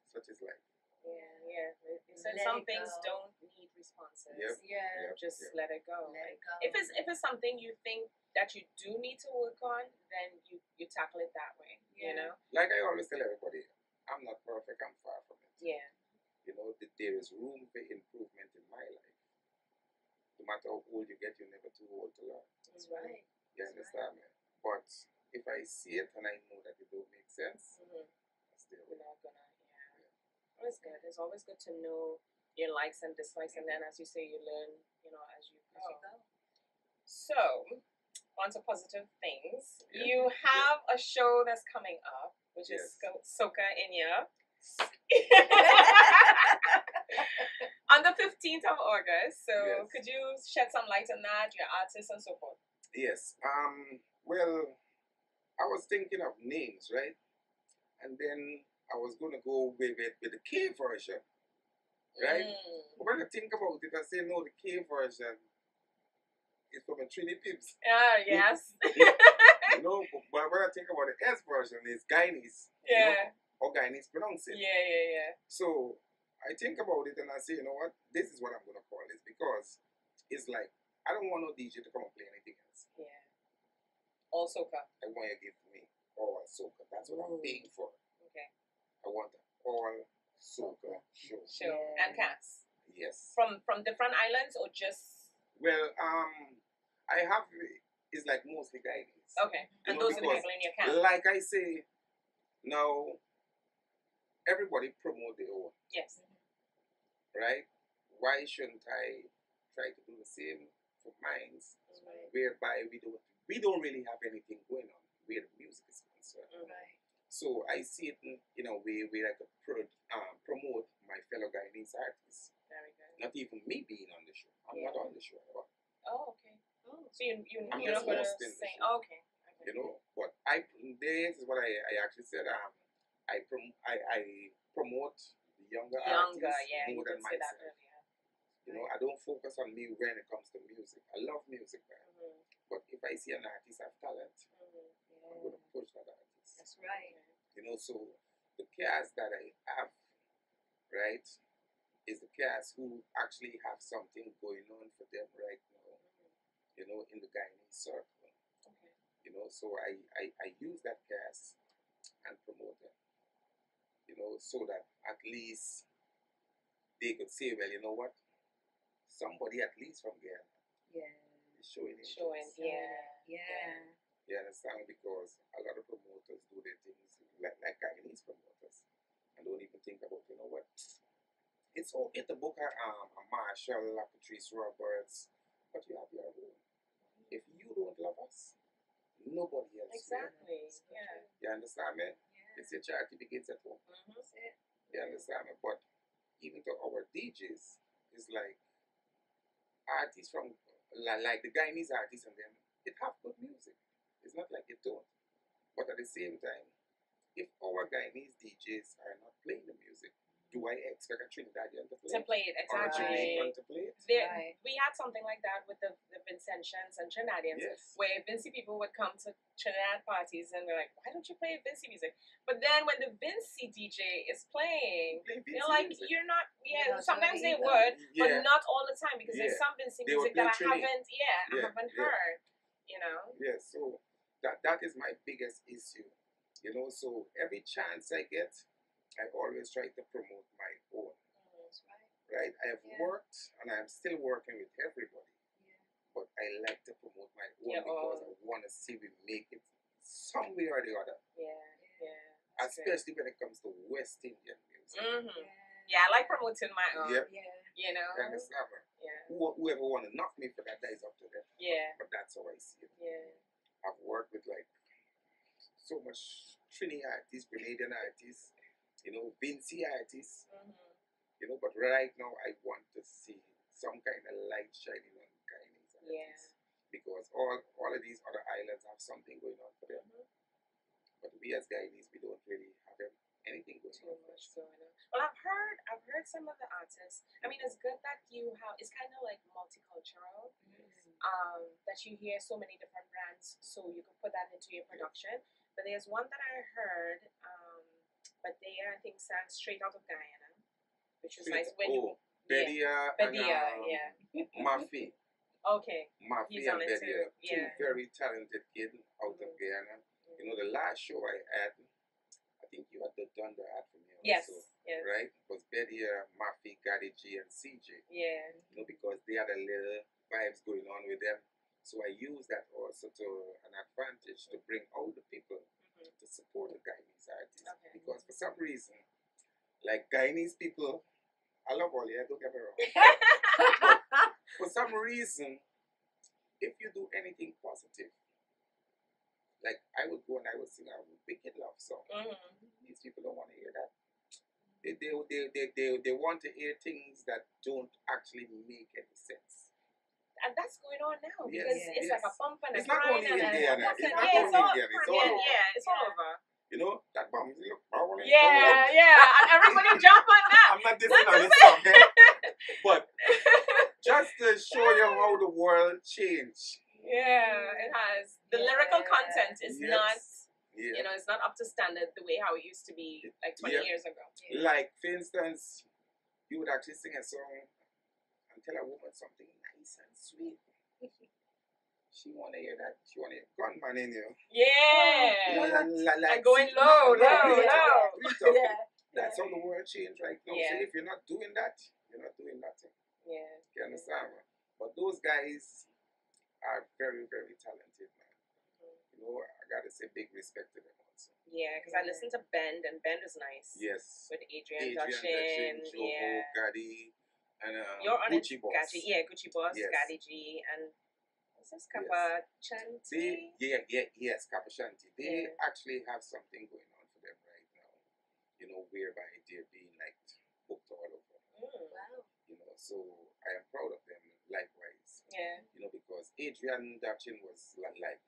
Such is life. Yeah, yeah. So let some things go. Don't need responses. Yep. Yeah. Yep. Just yep. let it go. Let it go. If it's if it's something you think that you do need to work on, then you, you tackle it that way. Yeah. You know? Like I always tell everybody, I'm not perfect, I'm far from it. Yeah. You know, that there is room for improvement in my life. No matter how old you get, you're never too old to learn. That's right. You That's understand right. me? But if I see it and I know that it don't make sense, mm-hmm. I still we're not gonna yeah. yeah. It's good. It's always good to know your likes and dislikes, and then as you say, you learn, you know, as you go. As you go. So on to positive things. Yeah. You have yeah. a show that's coming up, which yes. is Soca Inya. On the fifteenth of August. So yes. could you shed some light on that, your artists and so forth? Yes. Um. Well, I was thinking of names, right? And then I was going to go with it with the K version, right? Mm. But when I think about it, I say, no, the K version is from a Trini Pips. Ah, uh, yes. You know, but when I think about the S version, it's Guyanese. Yeah. You know, or Guyanese pronounce it. Yeah, yeah, yeah. So I think about it and I say, you know what? This is what I'm going to call it, because it's like, I don't want no D J to come and play anything else. Yeah. All soca. I want you to give to me all soca. That's what I'm paying for. Okay. I want an all soca show. Show. Yeah. And cats. Yes. From from different islands or just? Well, um, I have, it's like mostly Guyanese. Okay. And you those know, are the people in your camp. Like I say, now, everybody promote their own. Yes. Right? Why shouldn't I try to do the same for mine, right. whereby we don't We don't really have anything going on where the music is concerned. Right. So I see it in, in a way where I could pro, uh, promote my fellow Guyanese artists. Very good. Not even me being on the show. I'm yeah. not on the show at all. Oh, okay. Oh. So you, you, I'm you're just not hosting the show. Oh, okay. okay. You know, but I, this is what I, I actually said. Um, I, prom, I, I promote the younger, younger artists yeah, more than myself. That really, yeah. You right. know, I don't focus on me when it comes to music. I love music, man. Mm-hmm. But if I see an artist have talent, mm-hmm. yeah. I'm going to push that artist. That's right. You know, so the cats that I have, right, is the cats who actually have something going on for them right now, mm-hmm. you know, in the Guyanese circle. Okay. You know, so I, I, I use that cats and promote them, you know, so that at least they could say, well, you know what, somebody at least from there. Yeah. Showing, showing, yeah, yeah. You understand? Because a lot of promoters do their things like like Guyanese promoters, and don't even think about, you know what? It's okay to book a um a Marshall, a Patrice Roberts, but you have your own. If you don't love us, nobody else. Exactly. Will. Yeah. You understand me? Yeah. It's your charity begins at home. Mm-hmm. You understand me? But even to our D Js, it's like artists from. Like the Guyanese artists and them, it have good music. It's not like it don't. But at the same time, if our Guyanese D Js are not playing the music, do I expect a Trinidadian to play it? To play it, exactly. Or a Jamaican to play it? There, right. We had something like that with the, the Vincentians and Trinidadians, yes. where Vinci people would come to Trinidad parties and they're like, why don't you play Vinci music? But then when the Vinci D J is playing, play they're like, music. You're not, yeah, you're not sometimes they either. Would, yeah. but not all the time, because yeah. there's some Vinci music that I haven't, yeah, yeah, I haven't yeah. heard, you know? Yeah, so that that is my biggest issue, you know? So every chance I get, I always try to promote my own, oh, that's right. right? I have yeah. worked and I'm still working with everybody, yeah. but I like to promote my own yeah, because own. I want to see we make it some way or the other. Yeah, yeah. Especially good. when it comes to West Indian music. Mm-hmm. yeah. yeah, I like promoting my own. Yep. Yeah. You know? And it's never. Yeah. Whoever want to knock me for that, that is up to them. Yeah. But, but that's how I see it. Yeah. I've worked with like so much Trini artists, Grenadian artists, you know, Vinci artists, mm-hmm. you know, but right now I want to see some kind of light shining on Guyanese artists. Yeah. Because all, all of these other islands have something going on for them. Mm-hmm. But we as Guyanese, we don't really have anything going Too on. Much going on. Well, I've heard, I've heard some of the artists. I mean, it's good that you have, it's kind of like multicultural, mm-hmm. um, that you hear so many different brands, so you can put that into your production. Yeah. But there's one that I heard, um, but they I think sang straight out of Guyana, which was straight, nice. When oh, Vedia yeah. and um, yeah. Mafi. Okay. Mafi and Vedia, two yeah. very talented kids out mm-hmm. of Guyana. Mm-hmm. You know, the last show I had, I think you had done the ad for me also, yes. yes. right? It was Vedia, Mafi, Gary G, and C J. Yeah. You know, because they had a little vibes going on with them. So I use that also to an advantage to bring all the people mm-hmm. to support the Guyanese artists. Okay. Because for some reason, like Guyanese people, I love all yeah, don't get me wrong. But for some reason, if you do anything positive, like I would go and I would sing a wicked love song. Mm-hmm. These people don't want to hear that. They they, they they they they want to hear things that don't actually make any sense. And that's going on now because yes, it's yes. like a bump and a grind. It's, yeah, it's, yeah, it's not only Indiana. It's all over. Yeah, it's all over. You know, that bump. Yeah, yeah. And everybody jump on that. I'm not dissing on this song, okay? But just to show you how the world changed. Yeah, it has. The yeah. lyrical content is yes. not, yeah. you know, it's not up to standard the way how it used to be like twenty yeah. years ago. Yeah. Like, for instance, you would actually sing a song and tell a woman something nice and sweet. She want to hear that. She want to hear gunman in you. Yeah. You know, like, like, like, and going low, low, low. low. low. Yeah. That's yeah. how the world changed right now. Yeah. So if you're not doing that, you're not doing nothing. Yeah. You understand? Yeah. But those guys are very, very talented, man. Mm-hmm. You know, I got to say big respect to them also. Yeah, because yeah. I listened to Bend, and Bend is nice. Yes. With Adrian, Adrian Dutchin. Jovo, yeah. Gadi. And, um, You're on Gucci Boss. Gaji, yeah, Gucci Boss, yes. Gadi G, and what's this, Kappa Chanti? They, yeah, yeah, yes, Kappa Chanti. They yeah. actually have something going on for them right now, you know, whereby they're being like booked all over. Mm, wow. You know, so I am proud of them likewise. Yeah. You know, because Adrian Dutchin was like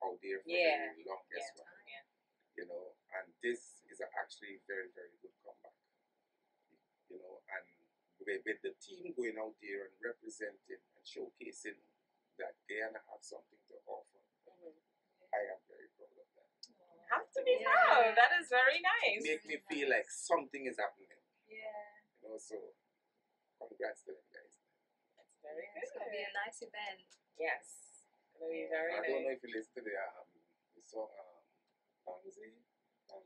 out there for yeah. the longest yeah. one. Yeah. You know, and this is actually very, very good comeback. You know, and with the team going out there and representing and showcasing that Guyana have something to offer, mm-hmm. I am very proud of that. Aww. Have to be yeah. proud. That is very nice. Make me feel like something is happening. Yeah. You know, so congrats to them guys. That's very yeah, good. It's gonna be a nice event. Yes. It'll be very I nice. I don't know if you listen to the um the song um Fancy.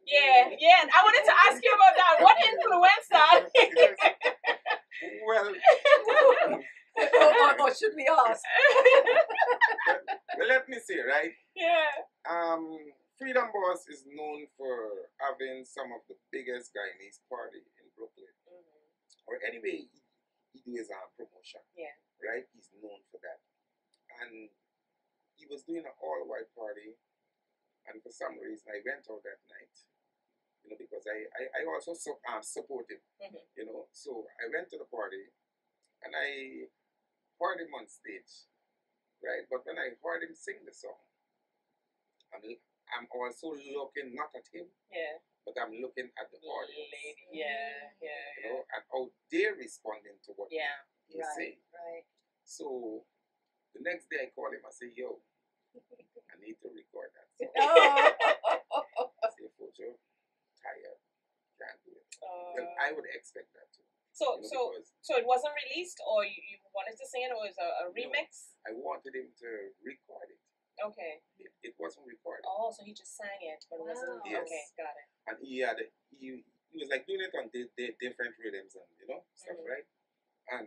Yeah, yeah. I wanted to ask you about that. What influenced that? Well, oh my God, should we ask? Well, let me see, right? Yeah. Um, Freedom Boss is known for having some of the biggest Guyanese party in Brooklyn. Mm-hmm. Or anyway, he do his um, promotion. Yeah. Right? He's known for that. And he was doing an all-white party. And for some reason, I went out that night, you know, because I, I, I also su um, supported, mm-hmm. you know. So I went to the party, and I heard him on stage, right? But when I heard him sing the song, I'm, I'm also looking not at him, yeah, but I'm looking at the audience. Lady. Yeah, yeah, you know, and how they're responding to what yeah, he's right, saying. Right. So the next day, I call him. I say, yo. I need to record that song. Oh. I say, Fojo, tired, can't do it. Uh, well, I would expect that too. So, you know, so, so it wasn't released, or you, you wanted to sing it, or is a, a remix? No, I wanted him to record it. Okay. It, it wasn't recorded. Oh, so he just sang it, but wow. it wasn't. Yes. Okay, got it. And he had, a, he, he was like doing it on di di different rhythms and you know stuff, mm-hmm. right? and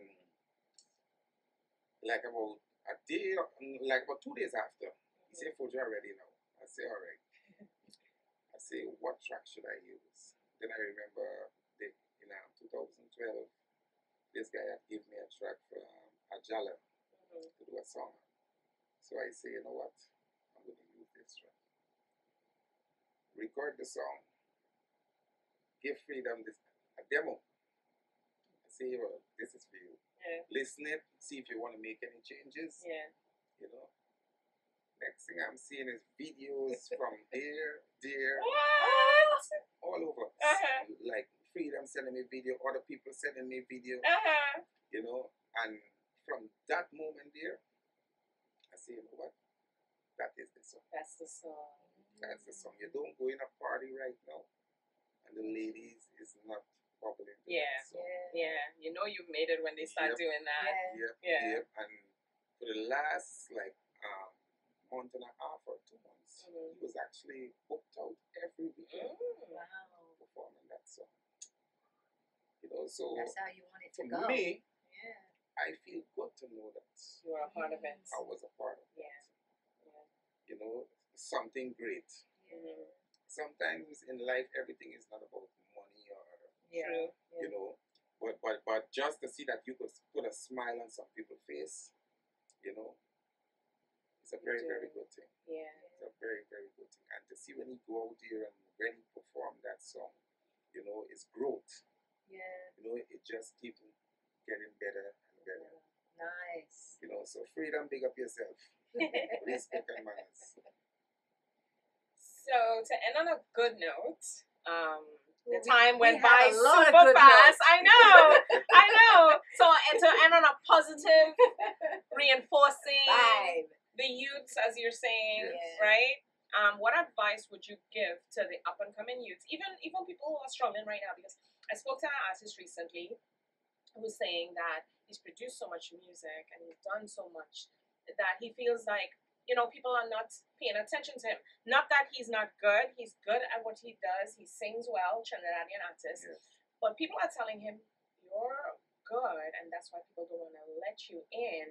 like about a day, like about two days after, he said, Fojo, I'm ready now. I say, all right. I say, what track should I use? Then I remember the, in um, two thousand twelve, this guy had given me a track from Ajala to do a song. So I say, you know what? I'm going to use this track. Record the song. Give Freedom this a demo. Say, well, this is for you. Yeah. Listen it, see if you want to make any changes. Yeah. You know? Next thing I'm seeing is videos from there, there, what? all over. Uh-huh. Like Freedom sending me video, other people sending me video. Uh-huh. You know? And from that moment there, I say, you know what? That is the song. That's the song. That's the song. You don't go in a party right now, and the ladies is not popular. Yeah, so, yeah, yeah. You know you've made it when they start yep, doing that. Yep, yeah, yep. And for the last like um, month and a half or two months, mm -hmm. he was actually booked out every weekend mm, wow. performing that song. You know, so that's how you want it to go. For me, yeah. I feel good to know that you are a part mm -hmm. of it. I was a part of yeah. it. Yeah. You know, something great. Yeah. Sometimes in life, everything is not about money or, yeah, you yeah. know, but, but but just to see that you could put a smile on some people's face, you know, it's a very, very good thing. Yeah. It's a very, very good thing. And to see when you go out there and when you perform that song, you know, it's growth. Yeah. You know, it just keeps getting better and better. Yeah. Nice. You know, so Freedom, big up yourself. Respect and manners. So to end on a good note, um, the time went we by super fast. Notes. I know, I know. So and to end on a positive, reinforcing Five. the youths, as you're saying, yes. right? Um, what advice would you give to the up and coming youths, even even people who are struggling right now? Because I spoke to an artist recently who was saying that he's produced so much music and he's done so much that he feels like, you know, people are not paying attention to him. Not that he's not good. He's good at what he does. He sings well, Trinidadian artist. Yes. But people are telling him, you're good, and that's why people don't want to let you in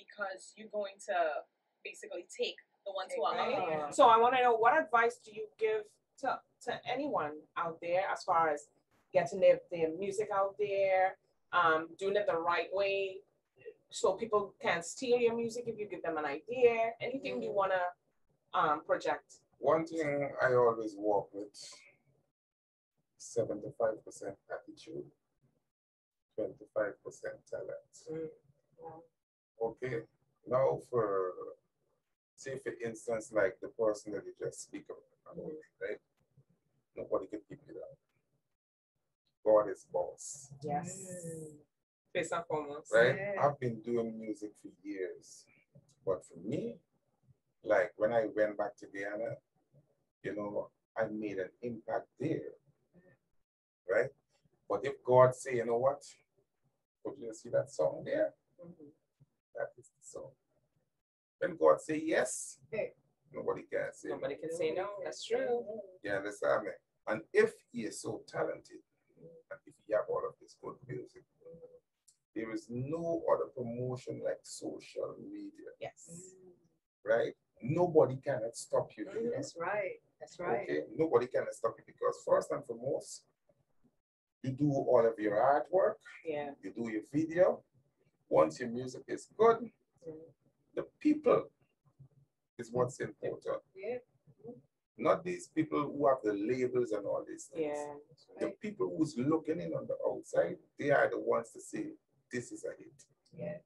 because you're going to basically take the ones who are out. So I want to know, what advice do you give to, to anyone out there as far as getting their, their music out there, um, doing it the right way? So people can't steal your music if you give them an idea, anything you want to um, project. One thing I always walk with, seventy-five percent attitude, twenty-five percent talent. Mm. Yeah. Okay, now for, say for instance, like the person that you just speak about, mm. right? Nobody can keep you down. God is boss. Yes. Mm. Right? Yeah. I've been doing music for years, but for me, like when I went back to Guyana, you know, I made an impact there, right? But if God say, you know what, would you see that song there? Mm-hmm. That is the song. When God say yes, hey. nobody can say nobody no. can say no. That's true. You understand me? And if he is so talented, and if he have all of this good music, there is no other promotion like social media. Yes. Right? Nobody cannot stop you. Mm, that's right. That's right. Okay. Nobody cannot stop you because first and foremost, you do all of your artwork. Yeah. You do your video. Once your music is good, mm. the people is what's important. Yeah. Not these people who have the labels and all these things. Yeah, right. The people who's looking in on the outside, they are the ones to say, this is a hit. Yeah.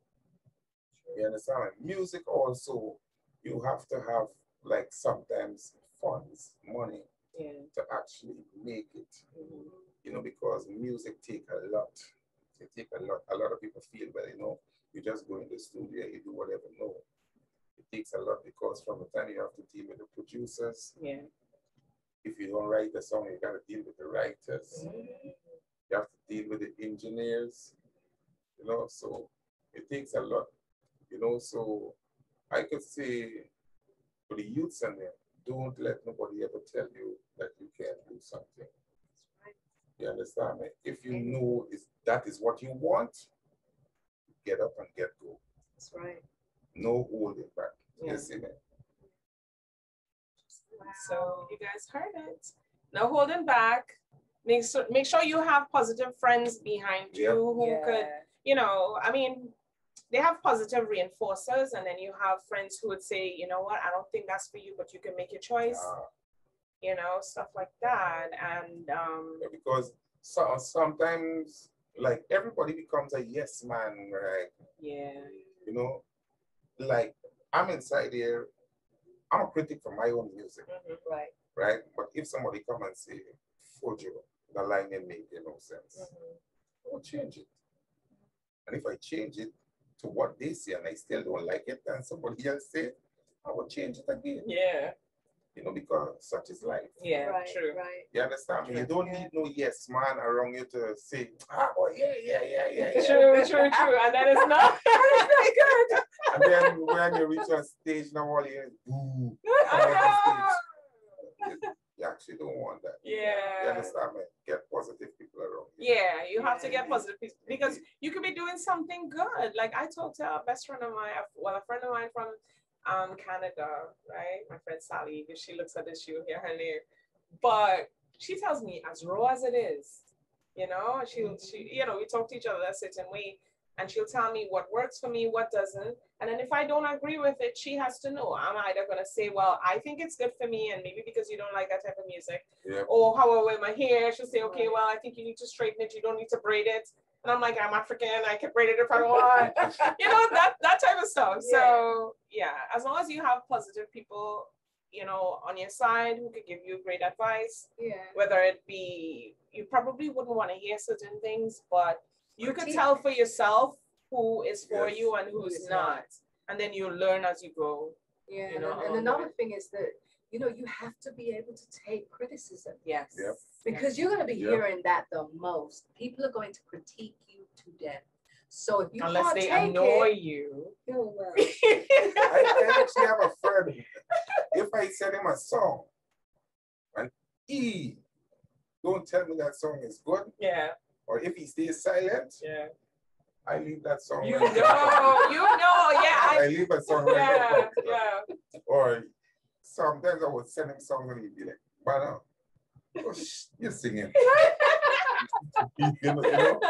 You understand? Music also, you have to have like sometimes funds, money yeah. to actually make it. Mm-hmm. You know, because music take a lot. It take a lot. A lot of people feel, well, you know, you just go in the studio, you do whatever. No. It takes a lot because from the time you have to deal with the producers, yeah. if you don't write the song, you got to deal with the writers. Mm-hmm. You have to deal with the engineers. You know, so it takes a lot. You know, so I could say for the youths and them, don't let nobody ever tell you that you can't do something. That's right. You understand me? If you know is that is what you want, get up and get go. That's right. No holding back. Yeah. Yes, amen. Wow. So you guys heard it. No holding back. Make sure, make sure you have positive friends behind yep. you who yeah. could, you know, I mean, they have positive reinforcers, and then you have friends who would say, you know what, I don't think that's for you, but you can make your choice. Uh, you know, stuff like that. And um, because so, sometimes, like, everybody becomes a yes man, right? Yeah. You know, like, I'm inside here, I'm a critic for my own music. Mm-hmm. Right. Right? But if somebody come and say, Fojo, the line didn't make no sense, mm-hmm. I will change it. And if I change it to what they say and I still don't like it, and somebody else say, I will change it again. Yeah. You know, because such is life. Yeah, right, true. Right. You understand? True. You don't yeah. need no yes man around you to say, ah, oh yeah, yeah, yeah, yeah. yeah. True, true, true. And that is not, that is not good. And then when you reach a stage, now all you do, you actually don't want that. Yeah. You understand, man? Get positive people around you. Yeah, you have yeah. to get positive people because you could be doing something good. Like I talked to a best friend of mine, well, a friend of mine from Um, Canada, right? My friend Sally, if she looks at this, she'll hear her name. But she tells me as raw as it is, you know, she, she, you know, we talk to each other a certain way, and she'll tell me what works for me, what doesn't. And then if I don't agree with it, she has to know. I'm either going to say, well, I think it's good for me, and maybe because you don't like that type of music. Yeah. Or how I wear my hair, she'll say, okay, well, I think you need to straighten it. You don't need to braid it. And I'm like, I'm African, I can braid it if I want. You know, that that type of stuff. Yeah. So, yeah, as long as you have positive people, you know, on your side who could give you great advice, yeah. whether it be, you probably wouldn't want to hear certain things, but you could tell for yourself who is for yes. you and who's yes. not. And then you learn as you go. Yeah, you know, and, and another thing is that, you know, you have to be able to take criticism. Yes. Yep. Because you're going to be yep. hearing that the most. People are going to critique you to death. So if you Unless can't they take annoy it, you. You're well. I actually have a friend. If I send him a song, and he don't tell me that song is good. Yeah. Or if he stays silent. Yeah. I leave that song. You know. You know. Yeah. I, I leave a song. Yeah. Right yeah. Or. Sometimes I would send him songs and he'd be like, but uh, oh, you're singing. you know, you know?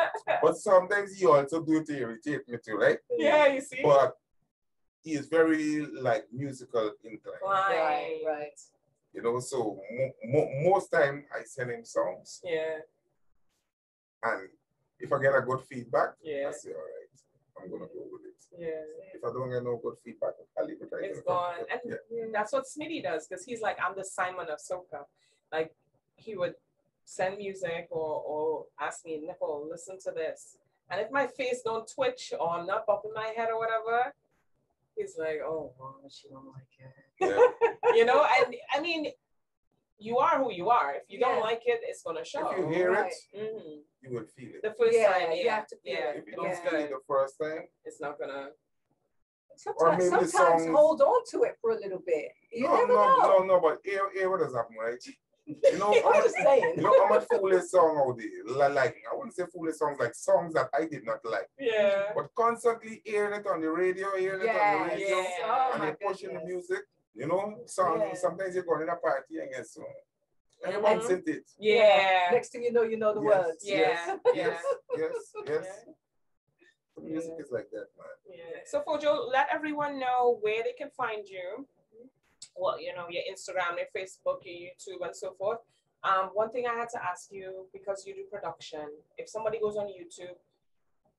But sometimes he also do it to irritate me too, right? Yeah, you see. But he is very like musical inclined. Right, right. You know, so mo mo most time I send him songs. Yeah. And if I get a good feedback, yeah. I say, all right, I'm going to go with it. Yeah. If I don't get no good feedback, I'll leave it right It's gone. And yeah. that's what Smitty does, because he's like, I'm the Simon of Soca. Like, he would send music or, or ask me, Nicole, listen to this. And if my face don't twitch or I'm not bopping my head or whatever, he's like, oh, well, she don't like it. Yeah. You know, and I mean, you are who you are. If you yeah. don't like it, it's going to show. If you hear right. it, mm-hmm. you will feel it. The first yeah, time, yeah. You have to feel yeah. it. If you don't yeah. feel it the first time, it's not going to... Sometimes, sometimes songs... hold on to it for a little bit. You no, never no, know. No, no, but here, here what does happen, right? You know, I'm just saying. You know, I'm a foolish song out there. Like, I wouldn't say foolish songs, like songs that I did not like. Yeah. But constantly hearing it on the radio, hearing yeah, it on the radio, yeah. oh, and they're pushing the music. You know, some, yeah. sometimes you go in a party and get so everyone sent it. Yeah. Next thing you know, you know the yes, words. Yeah. Yes, yes, yes, yes. Yeah. The music yeah. is like that, man. Yeah. So Fojo, let everyone know where they can find you. Well, you know, your Instagram, your Facebook, your YouTube, and so forth. Um, one thing I had to ask you, because you do production, if somebody goes on YouTube,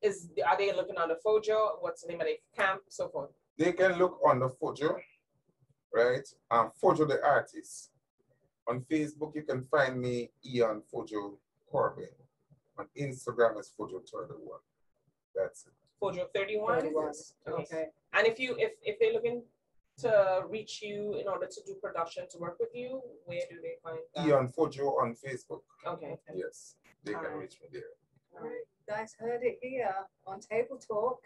is are they looking on the Fojo? What's the name of the camp? So forth. They can look on the Fojo. Right, um, Fojo the artist. On Facebook, you can find me, Ian Fojo Corbin. On Instagram is Fojo thirty-one. That's it. Fojo thirty-one. Yes. Okay. And if you, if if they're looking to reach you in order to do production to work with you, where do they find that? Ian Fojo on Facebook. Okay. Yes, they can reach me there. All right, you guys heard it here on Table Talk.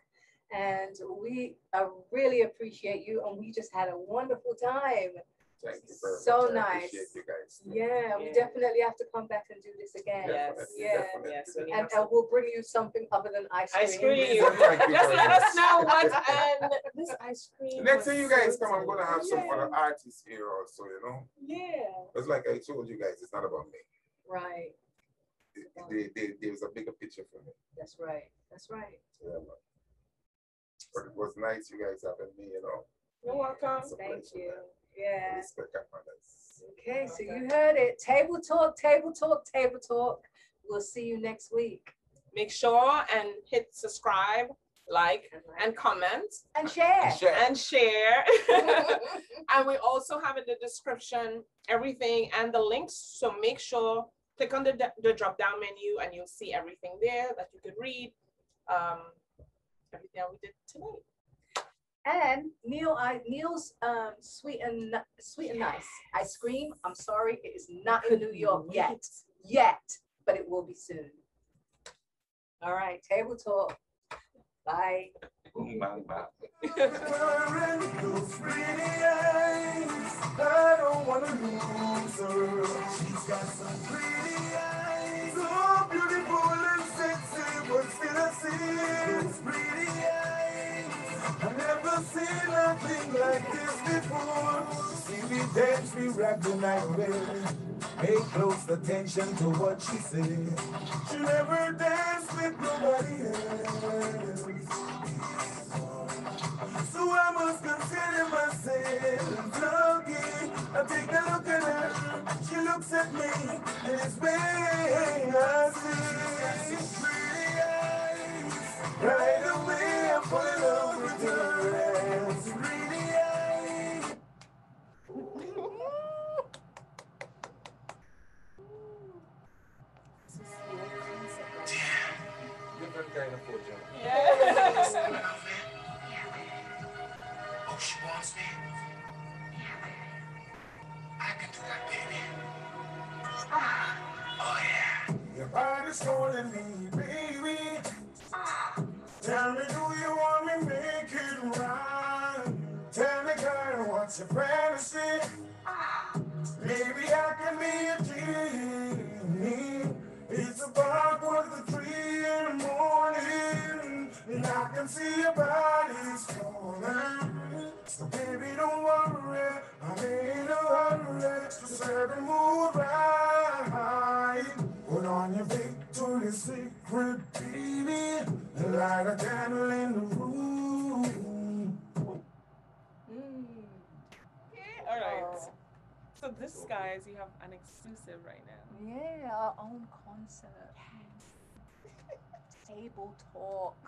And we uh, really appreciate you. And we just had a wonderful time Thank you very so much. So nice. Appreciate you guys. Yeah, yeah, we definitely have to come back and do this again. Yes, yes, yes. yes. And, and we'll bring you something other than ice cream. Ice cream. Just let us know what's on this ice cream. Next time you guys come, I'm going to have yeah. some other artists here also, you know? Yeah. It's like I told you guys, it's not about me. Right. It, right. They, they, there's a bigger picture for me. That's right. That's right. Yeah, but it was nice you guys having me, you know? You're welcome. Thank you. Yeah. Okay, so you heard it. Table talk, table talk, table talk. We'll see you next week. Make sure and hit subscribe, like, and comment. And share. And share. And, share. And we also have in the description everything and the links. So make sure, click on the, the drop-down menu and you'll see everything there that you could read. Um, everything that we did today. And Neil, I, Neil's um, sweet and sweet and nice ice cream. I'm sorry, it is not in New York yet, yet, but it will be soon. All right, table talk. Bye. Bye. Bye. I don't want to lose her. She's got some pretty eyes, so beautiful and sexy. What's gonna see? I've never seen nothing like this before. See, we dance, we rock the night away. Pay close attention to what she says. She never danced with nobody else. So I must consider myself lucky. I take a look at her. She looks at me, and it's me I see. Pretty eyes. Right away, I fall in love. You have an exclusive right now. Yeah, our own concert. Yes. Table talk.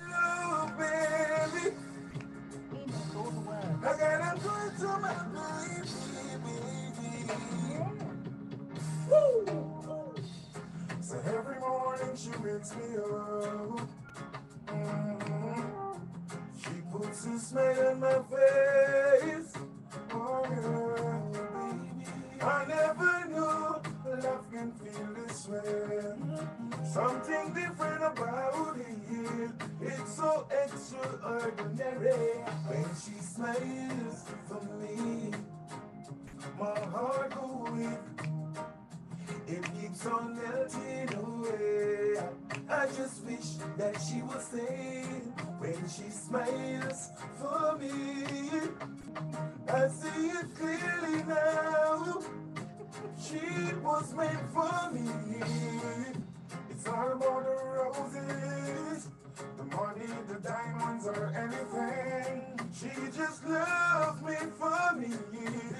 Hello, baby. I gotta go to my baby. Yeah. Woo. So every morning she wakes me up. Mm-hmm. Puts a smile on my face. Oh, yeah. I never knew love can feel this way. Something different about it. It's so extraordinary. When she smiles for me, my heart goes weak. It keeps on melting away. I just wish that she would stay. When she smiles for me, I see it clearly now. She was made for me. It's all about the roses, the money, the diamonds, or anything. She just loved me for me.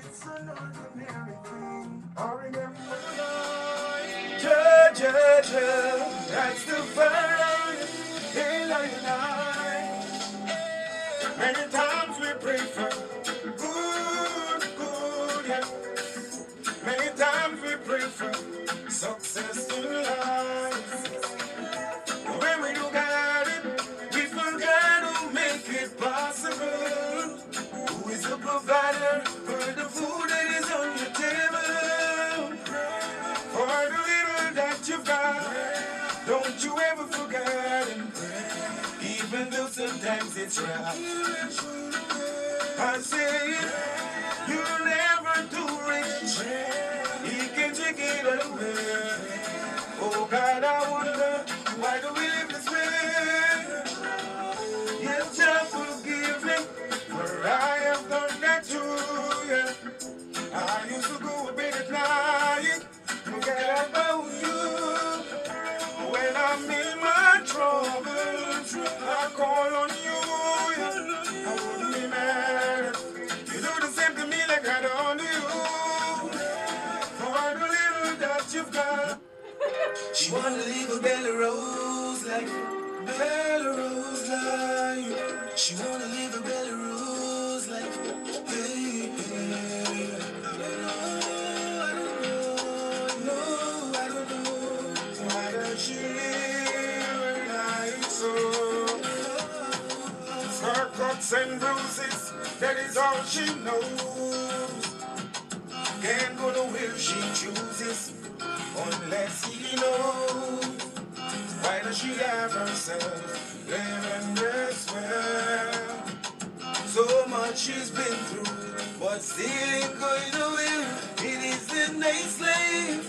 It's an ordinary thing. I remember now. Ja, ja, ja. That's the fire. Hey, la, la. Many times we pray for good, good, yeah. Many times we pray for success in life. When we look at it, we forget who make it possible. Who is the provider for the food that is on your table? For the little that you've got, don't you ever forget it. Even though sometimes it's rough. I say it, you'll never do rich. He can take it away. Oh God, I wonder, why do we live this way? Yes, just forgive me, for I have done that too, yeah. I used to go a bit at night, forget about you. When I'm in my trouble, I call on you, yeah. I wouldn't be mad. You do the same to me like I don't do you. For the little that you've got. She wanna live a Bella Rose life, Bella Rose life. She wanna live a Bella Rose life. Hey, hey. I don't know, I don't know, no, I don't know. Why does she live a life so? Her cuts and bruises, that is all she knows. Can't go to where she chooses. Unless he knows, why does she have herself living this well? So much she's been through, but still ain't going nowhere. It is the night's life.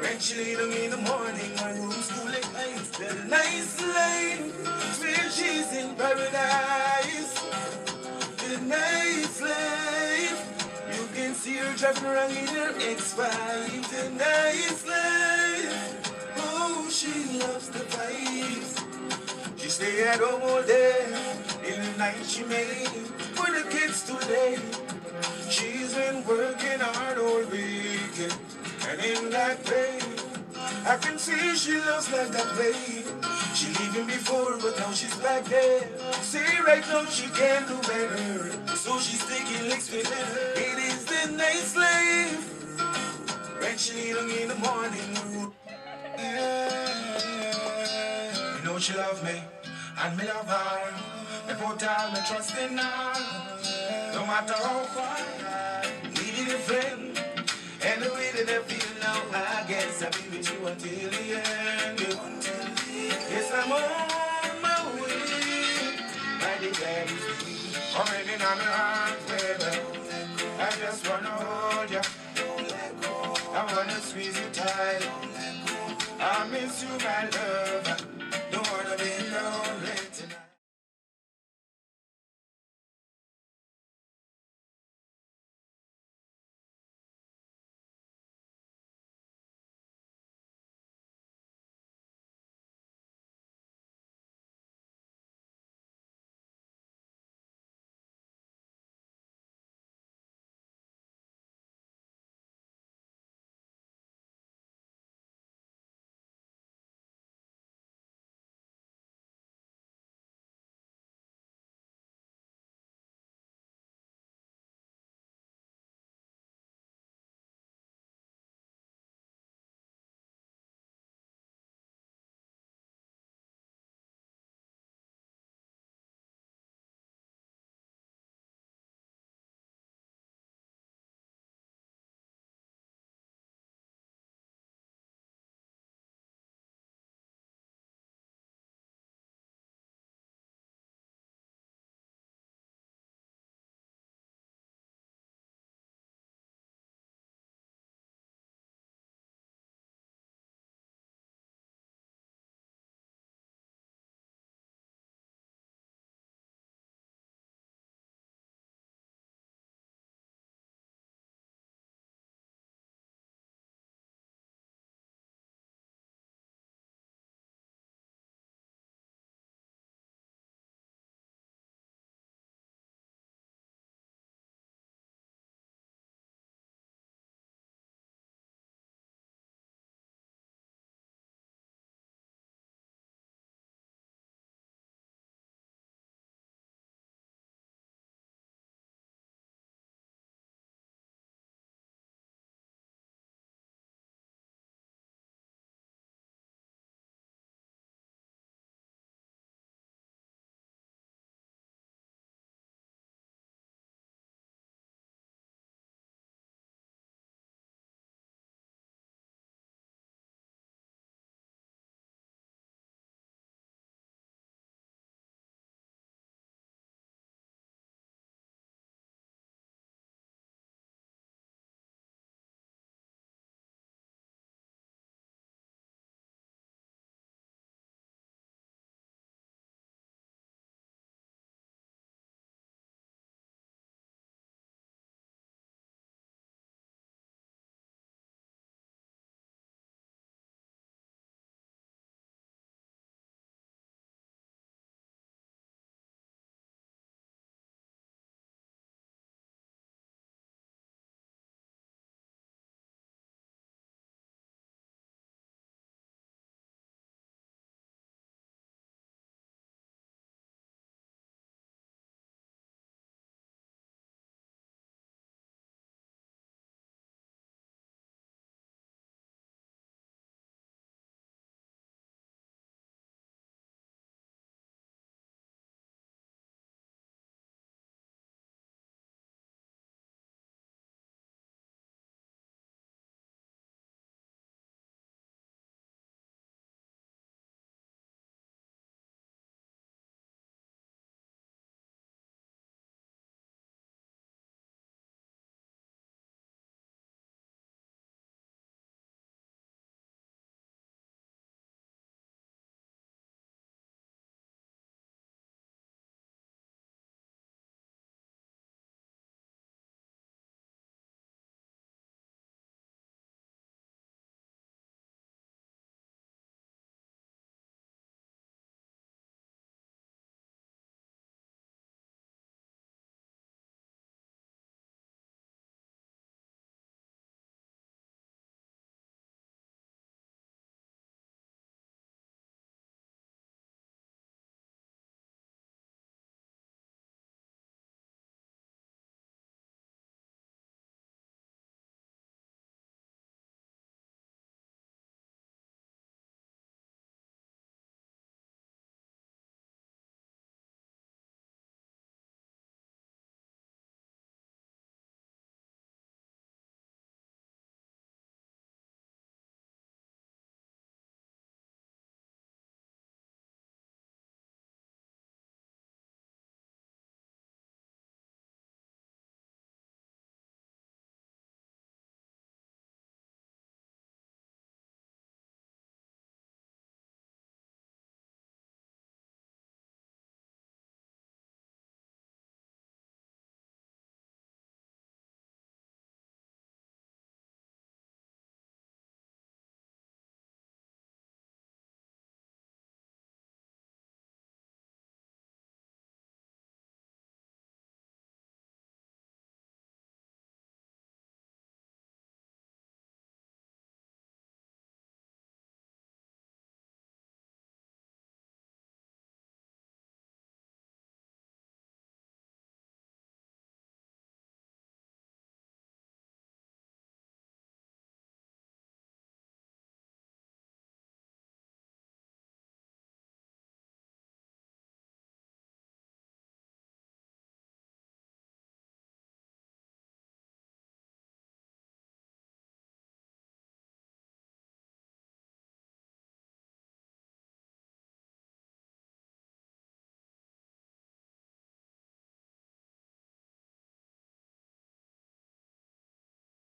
When she leaves me in the morning, my room's cool like ice. The night's life, still she's in paradise. The night's life. You can see her driving around in her X five. The nice life. Oh, she loves the vibes. She stay at home all day. In the night she made for the kids today. She's been working hard all weekend. And in that way, I can see she loves like that way. She leaving before, but now she's back there. See, right now she can do better. So she's taking licks with her. It is the nice life. When she leaving in the morning. Yeah. You know she love me, and me love her. Me put all my trust in her. No matter how far, needed a friend. And the way that I feel now, I guess I'll be with you until the end. Until the end. Yes, I'm on my way. By the time you see, already in my heart.